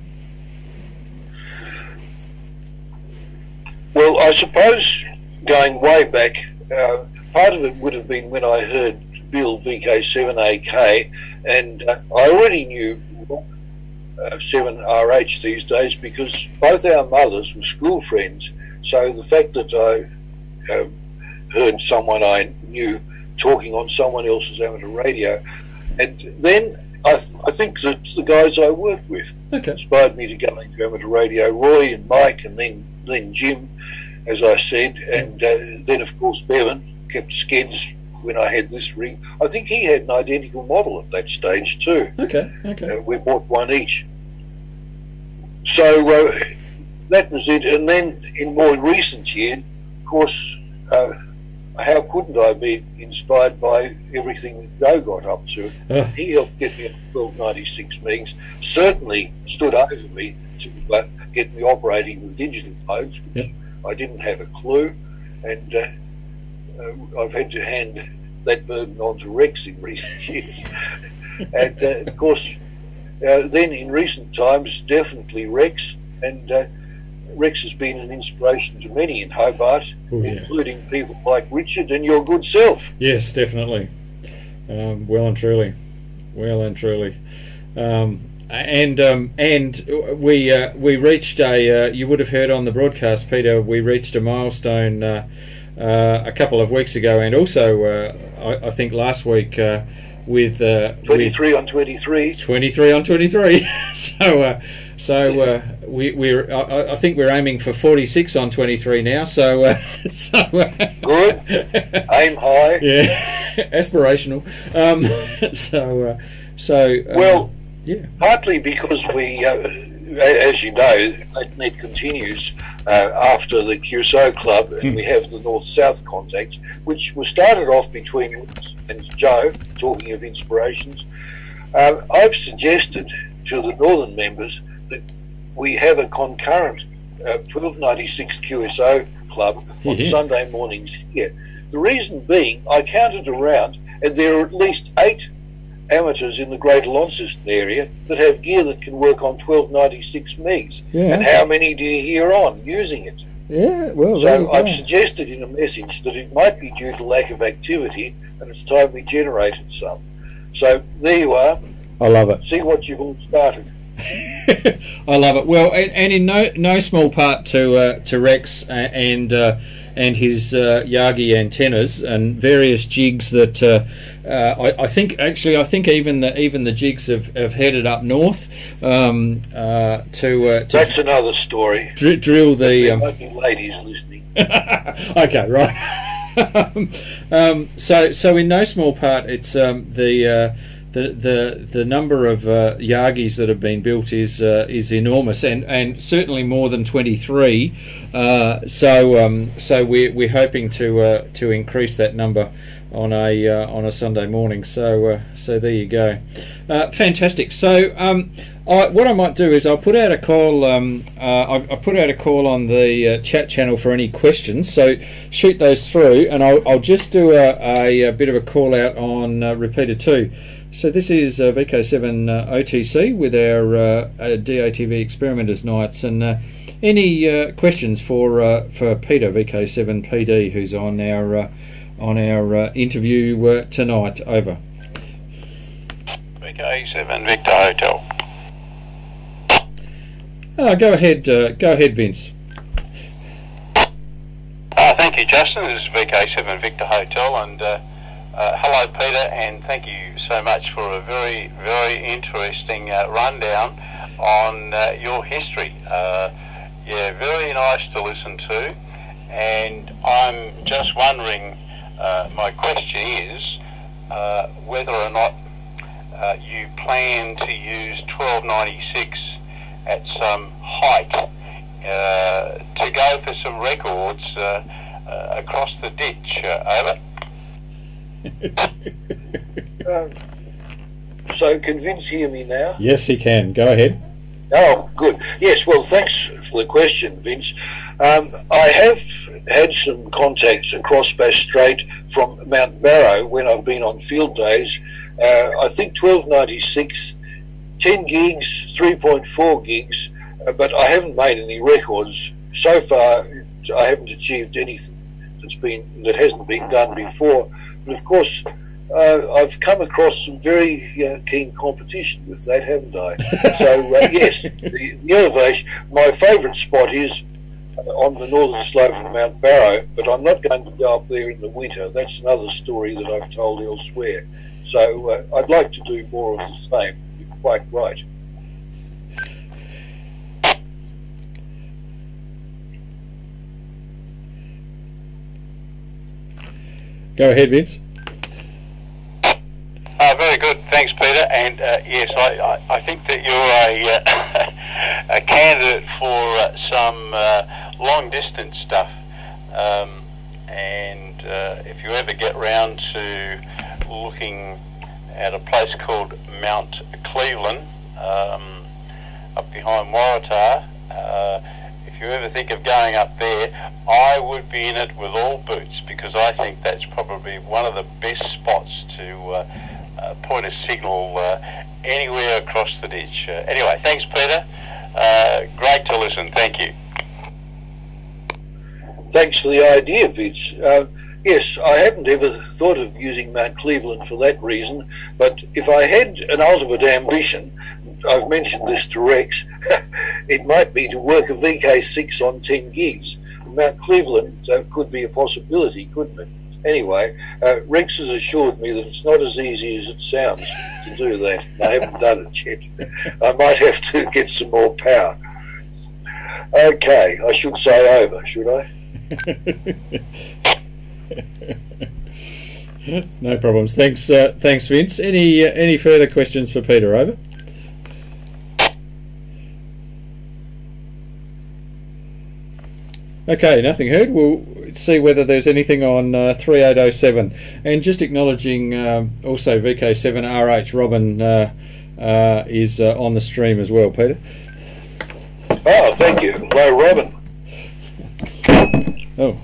Well, I suppose going way back, uh, part of it would have been when I heard Bill V K seven A K, and uh, I already knew uh, seven R H these days because both our mothers were school friends. So the fact that I uh, heard someone I knew talking on someone else's amateur radio, and then I, th I think that the guys I worked with okay. inspired me to go into amateur radio. Roy and Mike, and then then Jim, as I said, and uh, then of course Bevan kept skids when I had this rig. I think he had an identical model at that stage too. Okay, okay. Uh, we bought one each. So uh, that was it, and then in more recent years, of course, uh, how couldn't I be inspired by everything that Joe got up to? Uh. He helped get me at twelve ninety-six meetings, certainly stood over me to get me operating with digital modes, which yeah. I didn't have a clue, and uh, uh, I've had to hand that burden on to Rex in recent years. And, uh, of course, uh, then in recent times, definitely Rex, and uh, Rex has been an inspiration to many in Hobart, Ooh, yeah. including people like Richard and your good self. Yes, definitely. Um, well and truly. Well and truly. Um, and um, and we uh, we reached a, uh, you would have heard on the broadcast, Peter, we reached a milestone uh, uh, a couple of weeks ago, and also uh, I, I think last week uh, with... Uh, twenty-three with on twenty-three. twenty-three on twenty-three. So... Uh, So uh, we, we're, I, I think we're aiming for forty-six on twenty-three now. So, uh, so uh, good, aim high. Yeah, aspirational. Um, so, uh, so uh, well, yeah. Partly because we, uh, as you know, that net continues uh, after the Q S O Club, and mm. we have the North-South contacts, which was started off between and Joe talking of inspirations. Uh, I've suggested to the Northern members. We have a concurrent uh, twelve ninety-six Q S O Club on yeah. Sunday mornings here. The reason being, I counted around, and there are at least eight amateurs in the Greater Launceston area that have gear that can work on twelve ninety-six megs. Yeah. And how many do you hear on using it? Yeah, well, so I've suggested in a message that it might be due to lack of activity, and it's time we generated some. So there you are. I love it. See what you've all started. I love it. Well, and, and in no no small part to uh, to Rex and uh, and his uh, Yagi antennas and various jigs that uh, uh, I, I think actually I think even the even the jigs have, have headed up north um, uh, to, uh, to. That's another story. Dr drill the. Um, ladies listening. Okay, right. um, so so in no small part, it's um, the. Uh, The, the the number of uh, Yagis that have been built is uh, is enormous, and and certainly more than twenty-three. Uh, so um, so we're we're hoping to uh, to increase that number on a uh, on a Sunday morning. So uh, so there you go, uh, fantastic. So um, I, what I might do is I'll put out a call. Um, uh, I, I put out a call on the uh, chat channel for any questions. So shoot those through, and I'll I'll just do a, a, a bit of a call out on uh, repeater two. So this is uh, V K seven O T C with our uh, D A T V Experimenters Nights, and uh, any uh, questions for uh, for Peter V K seven P D, who's on our uh, on our uh, interview uh, tonight? Over. V K seven Victor Hotel. Oh, go ahead, uh, go ahead, Vince. Uh, thank you, Justin. This is V K seven Victor Hotel, and. Uh, Uh, hello, Peter, and thank you so much for a very, very interesting uh, rundown on uh, your history. Uh, yeah, very nice to listen to. And I'm just wondering, uh, my question is uh, whether or not uh, you plan to use twelve ninety-six at some height uh, to go for some records uh, uh, across the ditch. Uh, over. um, so can Vince hear me now? Yes, he can. Go ahead. Oh, good. Yes, well, thanks for the question, Vince. Um, I have had some contacts across Bass Strait from Mount Barrow when I've been on field days. Uh, I think twelve ninety-six, ten gigs, three point four gigs, uh, but I haven't made any records. So far, I haven't achieved anything that's been, that hasn't been done before. But of course, uh, I've come across some very uh, keen competition with that, haven't I? So, uh, yes, the, the elevation, my favourite spot is uh, on the northern slope of Mount Barrow, but I'm not going to go up there in the winter. That's another story that I've told elsewhere. So uh, I'd like to do more of the same. You're quite right. Go ahead, Vince. Uh, very good. Thanks, Peter. And uh, yes, I, I, I think that you're a, uh, a candidate for uh, some uh, long-distance stuff. Um, and uh, if you ever get round to looking at a place called Mount Cleveland, um, up behind Waratah, uh, if you ever think of going up there, I would be in it with all boots, because I think that's probably one of the best spots to uh, uh, point a signal uh, anywhere across the ditch. Uh, anyway, thanks, Peter. Uh, great to listen. Thank you. Thanks for the idea, Vince. Uh, yes, I hadn't ever thought of using Mount Cleveland for that reason, but if I had an ultimate ambition, I've mentioned this to Rex, it might be to work a V K six on ten gigs. Mount Cleveland uh, could be a possibility, couldn't it? Anyway, uh, Rex has assured me that it's not as easy as it sounds to do that. I haven't done it yet. I might have to get some more power. Okay, I should say over, should I? No problems. Thanks, uh, thanks, Vince. Any uh, any further questions for Peter? Over. Okay, nothing heard. We'll see whether there's anything on uh, three eight oh seven. And just acknowledging um, also V K seven R H Robin uh, uh, is uh, on the stream as well, Peter. Oh, thank you. Hello, Robin. Oh.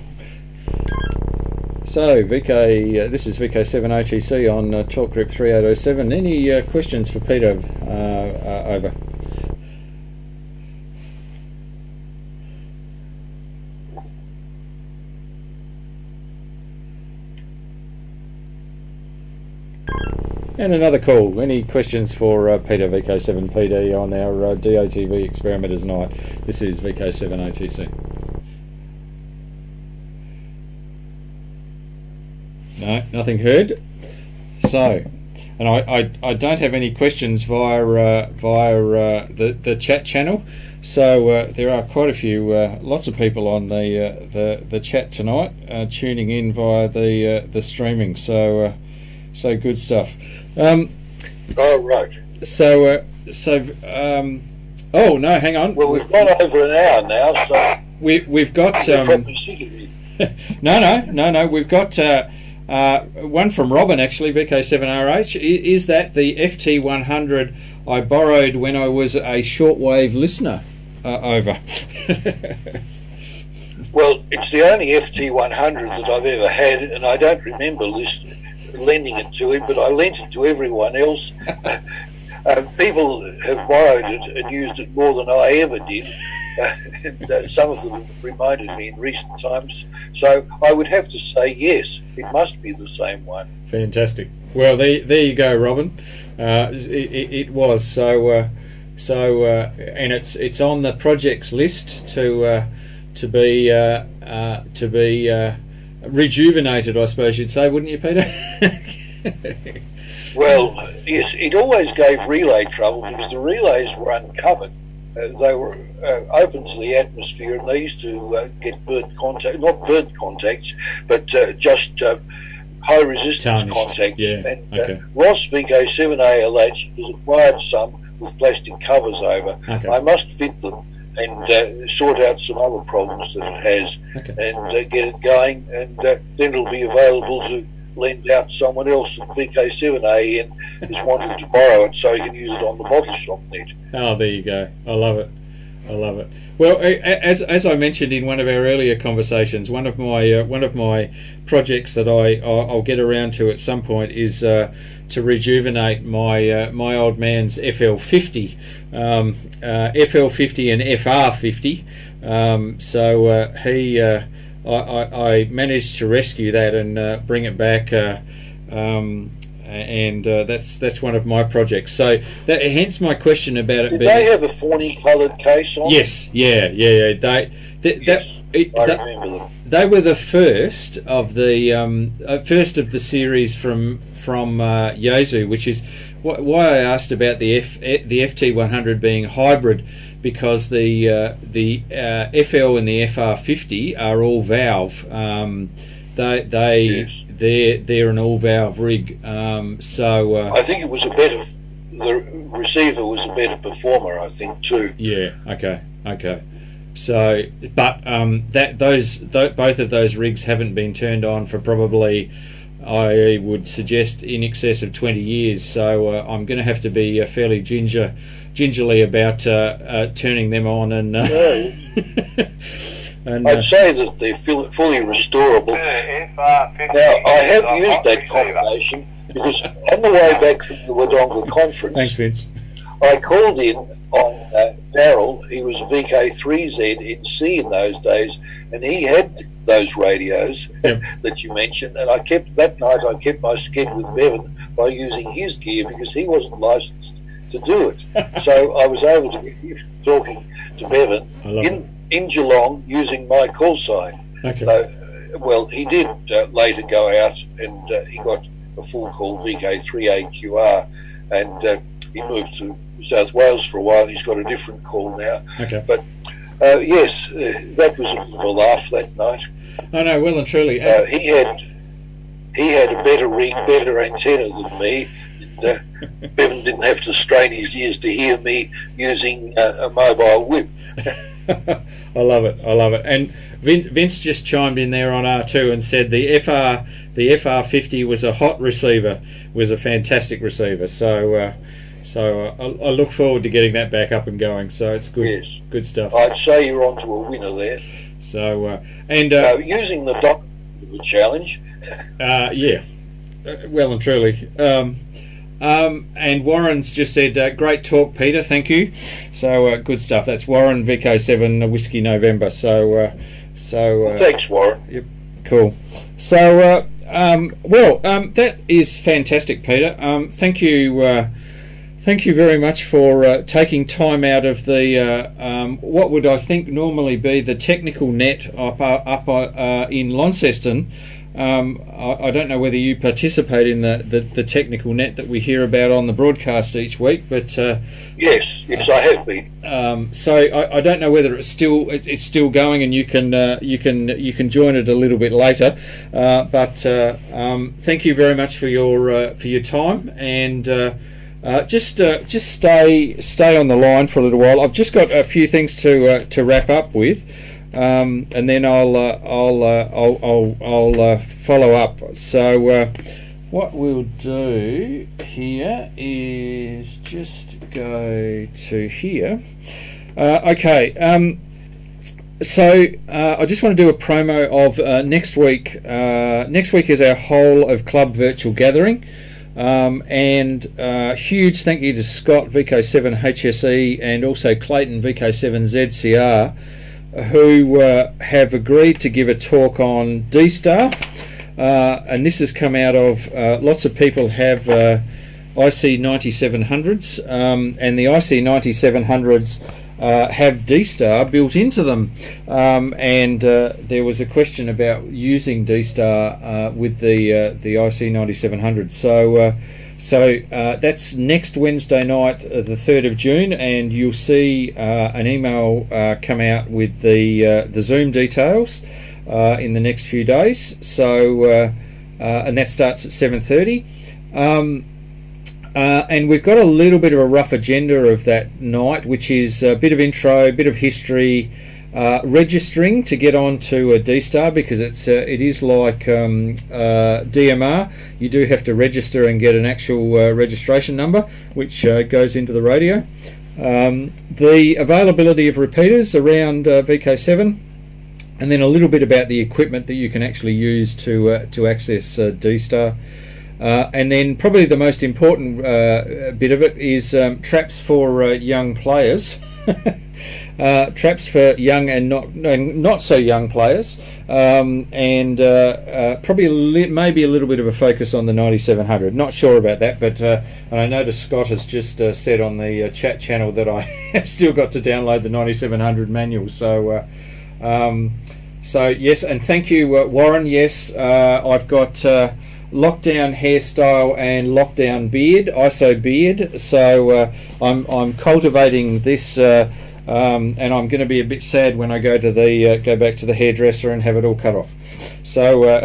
So, V K, uh, this is V K seven O T C on uh, Talk Group three eight oh seven. Any uh, questions for Peter? Uh, uh, over. And another call. Any questions for uh, Peter, V K seven P D, on our uh, D A T V Experimenters Night? This is V K seven O T C. No, nothing heard. So, and I, I, I don't have any questions via uh, via uh, the the chat channel. So uh, there are quite a few, uh, lots of people on the uh, the the chat tonight uh, tuning in via the uh, the streaming. So. Uh, So good stuff. Um, oh right. So uh, so um, oh no, hang on. Well, we've got over an hour now, so we we've got. Um, probably sick of you. no no no no. We've got uh, uh, one from Robin actually. V K seven R H. Is that the F T one hundred I borrowed when I was a shortwave listener? Uh, over. Well, it's the only F T one hundred that I've ever had, and I don't remember listening. Lending it to him, but I lent it to everyone else. uh, people have borrowed it and used it more than I ever did. Uh, and, uh, some of them reminded me in recent times. So I would have to say yes, it must be the same one. Fantastic. Well, there, there you go, Robin. Uh, it, it, it was so. Uh, so, uh, and it's it's on the projects list to uh, to be uh, uh, to be. Uh, rejuvenated, I suppose you'd say, wouldn't you, Peter? Well, yes, it always gave relay trouble because the relays were uncovered. Uh, they were uh, open to the atmosphere and they used to uh, get bird contact, not bird contacts, but uh, just uh, high resistance tarnished contacts. Yeah. And uh, okay. Ross V K seven A L H was acquired some with plastic covers over. Okay. I must fit them and uh, sort out some other problems that it has, okay, and uh, get it going, and uh, then it'll be available to lend out someone else. And V K seven A N is wanting to borrow it so he can use it on the bottle shop net. Oh, there you go. I love it. I love it. Well, as as I mentioned in one of our earlier conversations, one of my uh, one of my projects that I I'll get around to at some point is uh, to rejuvenate my uh, my old man's F L fifty, um, uh, F L fifty and F R fifty. Um, so uh, he, uh, I, I managed to rescue that and uh, bring it back. Uh, um, and uh, that's that's one of my projects. So that, hence my question about it. Did being, they have a fawny coloured case on? Yes, yeah, yeah, yeah. They, they, yes, that, it, I that, remember them. They were the first of the um, first of the series from from uh, Yaesu, which is wh why I asked about the F the F T one hundred being hybrid, because the uh, the uh, F L and the F R fifty are all valve. Um, they they. Yes. They're, they're an all-valve rig, um, so... Uh, I think it was a better... The receiver was a better performer, I think, too. Yeah, okay, okay. So, but um, that those th both of those rigs haven't been turned on for probably, I would suggest, in excess of twenty years. So uh, I'm going to have to be uh, fairly ginger, gingerly about uh, uh, turning them on. And, uh, yeah. and I'd uh, say that they're fully restorable. Now I have used that combination because on the way back from the Wodonga conference, thanks, Vince, I called in on uh, Darryl. He was V K three Z N C in those days, and he had those radios, yep, that you mentioned. And I kept that night. I kept my skid with Bevan by using his gear because he wasn't licensed to do it. So I was able to get talking to Bevan in it. in Geelong using my call sign. Okay. So, well, he did uh, later go out and uh, he got a full call V K three A Q R, and uh, he moved to South Wales for a while. He's got a different call now. Okay. But uh, yes, uh, that was a bit of a laugh that night. I know, well and truly. Uh, he had he had a better rig, better antenna than me. And, uh, Bevan didn't have to strain his ears to hear me using uh, a mobile whip. I love it. I love it. And Vince, Vince just chimed in there on R two and said the F R the F R fifty was a hot receiver, was a fantastic receiver. So. Uh, So uh, I, I look forward to getting that back up and going. So it's good, yes, good stuff. I'd say you're onto a winner there. So uh, and uh, uh, using the dock was a challenge. uh, yeah, uh, well and truly. Um, um, and Warren's just said, uh, "Great talk, Peter. Thank you." So uh, good stuff. That's Warren V K seven Whiskey November. So uh, so. Uh, well, thanks, Warren. Yep. Cool. So uh, um, well, um, that is fantastic, Peter. Um, thank you. Uh, Thank you very much for uh, taking time out of the uh, um, what would I think normally be the technical net up uh, up uh, in Launceston. Um, I, I don't know whether you participate in the, the, the technical net that we hear about on the broadcast each week, but uh, yes, yes, I have been. Um, so I, I don't know whether it's still it, it's still going, and you can uh, you can you can join it a little bit later. Uh, but uh, um, thank you very much for your uh, for your time and. Uh, Uh, just, uh, just stay, stay on the line for a little while. I've just got a few things to uh, to wrap up with, um, and then I'll, uh, I'll, uh, I'll, I'll, I'll uh, follow up. So, uh, what we'll do here is just go to here. Uh, okay. Um, so uh, I just want to do a promo of uh, next week. Uh, next week is our whole of club virtual gathering. Um, and uh, huge thank you to Scott V K seven H S E and also Clayton V K seven Z C R, who uh, have agreed to give a talk on D star, uh, and this has come out of uh, lots of people have uh, I C ninety-seven hundreds, um, and the I C ninety-seven hundreds uh, have D star built into them, um, and uh, there was a question about using D star uh, with the uh, the I C ninety-seven hundred. So uh, so uh, that's next Wednesday night, uh, the third of June, and you'll see uh, an email uh, come out with the uh, the Zoom details uh, in the next few days. So uh, uh, and that starts at seven thirty. Um, Uh, and we've got a little bit of a rough agenda of that night, which is a bit of intro, a bit of history, uh, registering to get on to a D star, because it's uh, it is like um, uh, D M R. You do have to register and get an actual uh, registration number, which uh, goes into the radio. Um, the availability of repeaters around uh, V K seven, and then a little bit about the equipment that you can actually use to uh, to access uh, D star. Uh, and then probably the most important uh, bit of it is um, traps for uh, young players, uh, traps for young and not and not so young players, um, and uh, uh, probably a li maybe a little bit of a focus on the ninety-seven hundred. Not sure about that, but uh, and I noticed Scott has just uh, said on the uh, chat channel that I have still got to download the ninety-seven hundred manual. So. Uh, um, so yes, and thank you, uh, Warren. Yes, uh, I've got. Uh, Lockdown hairstyle and lockdown beard, I S O beard. So uh, I'm I'm cultivating this, uh, um, and I'm going to be a bit sad when I go to the uh, go back to the hairdresser and have it all cut off. So uh,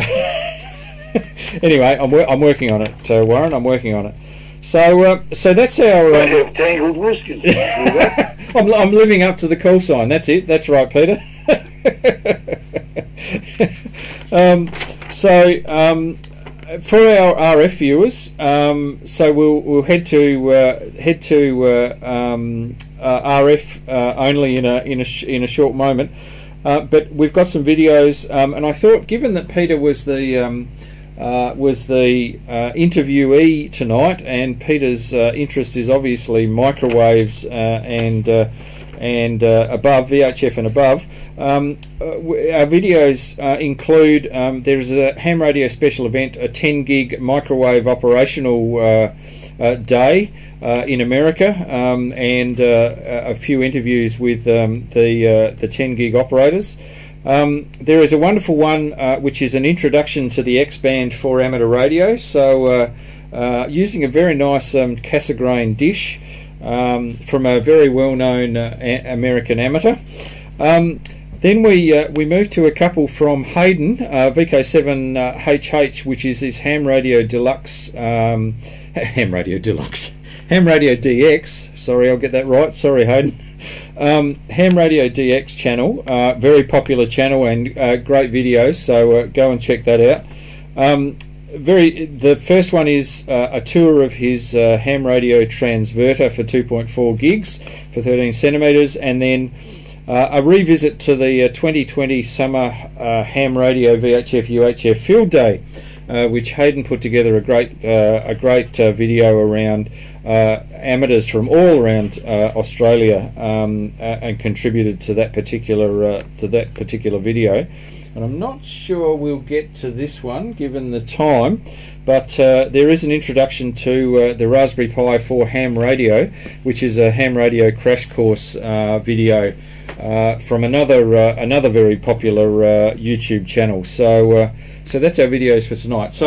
anyway, I'm I'm working on it, uh, Warren. I'm working on it. So uh, so that's our. Um, I have tangled whiskers. I'm, I'm living up to the call sign. That's it. That's right, Peter. um, so um, for our R F viewers, um, so we'll we'll head to uh, head to uh, um, uh, R F uh, only in a in a sh in a short moment. Uh, but we've got some videos, um, and I thought, given that Peter was the um, uh, was the uh, interviewee tonight, and Peter's uh, interest is obviously microwaves uh, and uh, and uh, above V H F and above. Um, our videos uh, include um, there's a ham radio special event, a ten gig microwave operational Uh, Uh, day uh, in America, um, and uh, a few interviews with um, the uh, the ten gig operators. Um, there is a wonderful one uh, which is an introduction to the X band for amateur radio. So, uh, uh, using a very nice um, Cassegrain dish um, from a very well-known uh, a American amateur. Um, Then we uh, we moved to a couple from Hayden, uh, V K seven H H, which is his ham radio deluxe, um, ham radio deluxe, ham radio D X. Sorry, I'll get that right. Sorry, Hayden. Um, ham radio D X channel, uh, very popular channel and uh, great videos. So uh, go and check that out. Um, very. The first one is uh, a tour of his uh, ham radio transverter for two point four gigs for thirteen centimeters, and then Uh, a revisit to the uh, twenty twenty Summer uh, Ham Radio V H F U H F Field Day, uh, which Hayden put together a great uh, a great uh, video around uh, amateurs from all around uh, Australia, um, uh, and contributed to that particular uh, to that particular video. And I'm not sure we'll get to this one given the time, but uh, there is an introduction to uh, the Raspberry Pi for Ham Radio, which is a ham radio crash course uh, video Uh, from another uh, another very popular uh, YouTube channel. So uh, so that's our videos for tonight. So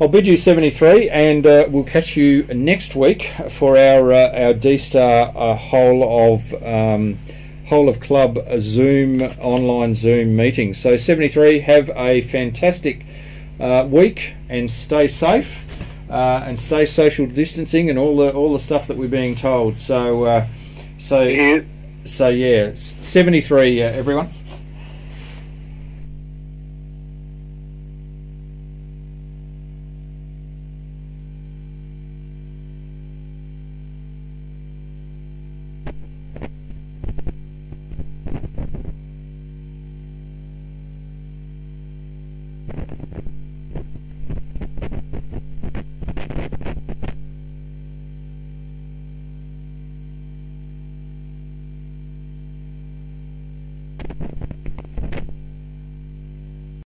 I'll bid you seventy-three, and uh, we'll catch you next week for our uh, our D-Star uh, whole of um, whole of club Zoom online Zoom meeting. So seventy-three, have a fantastic uh, week and stay safe uh, and stay social distancing and all the all the stuff that we're being told. So uh, so. So yeah, seventy-three uh, everyone.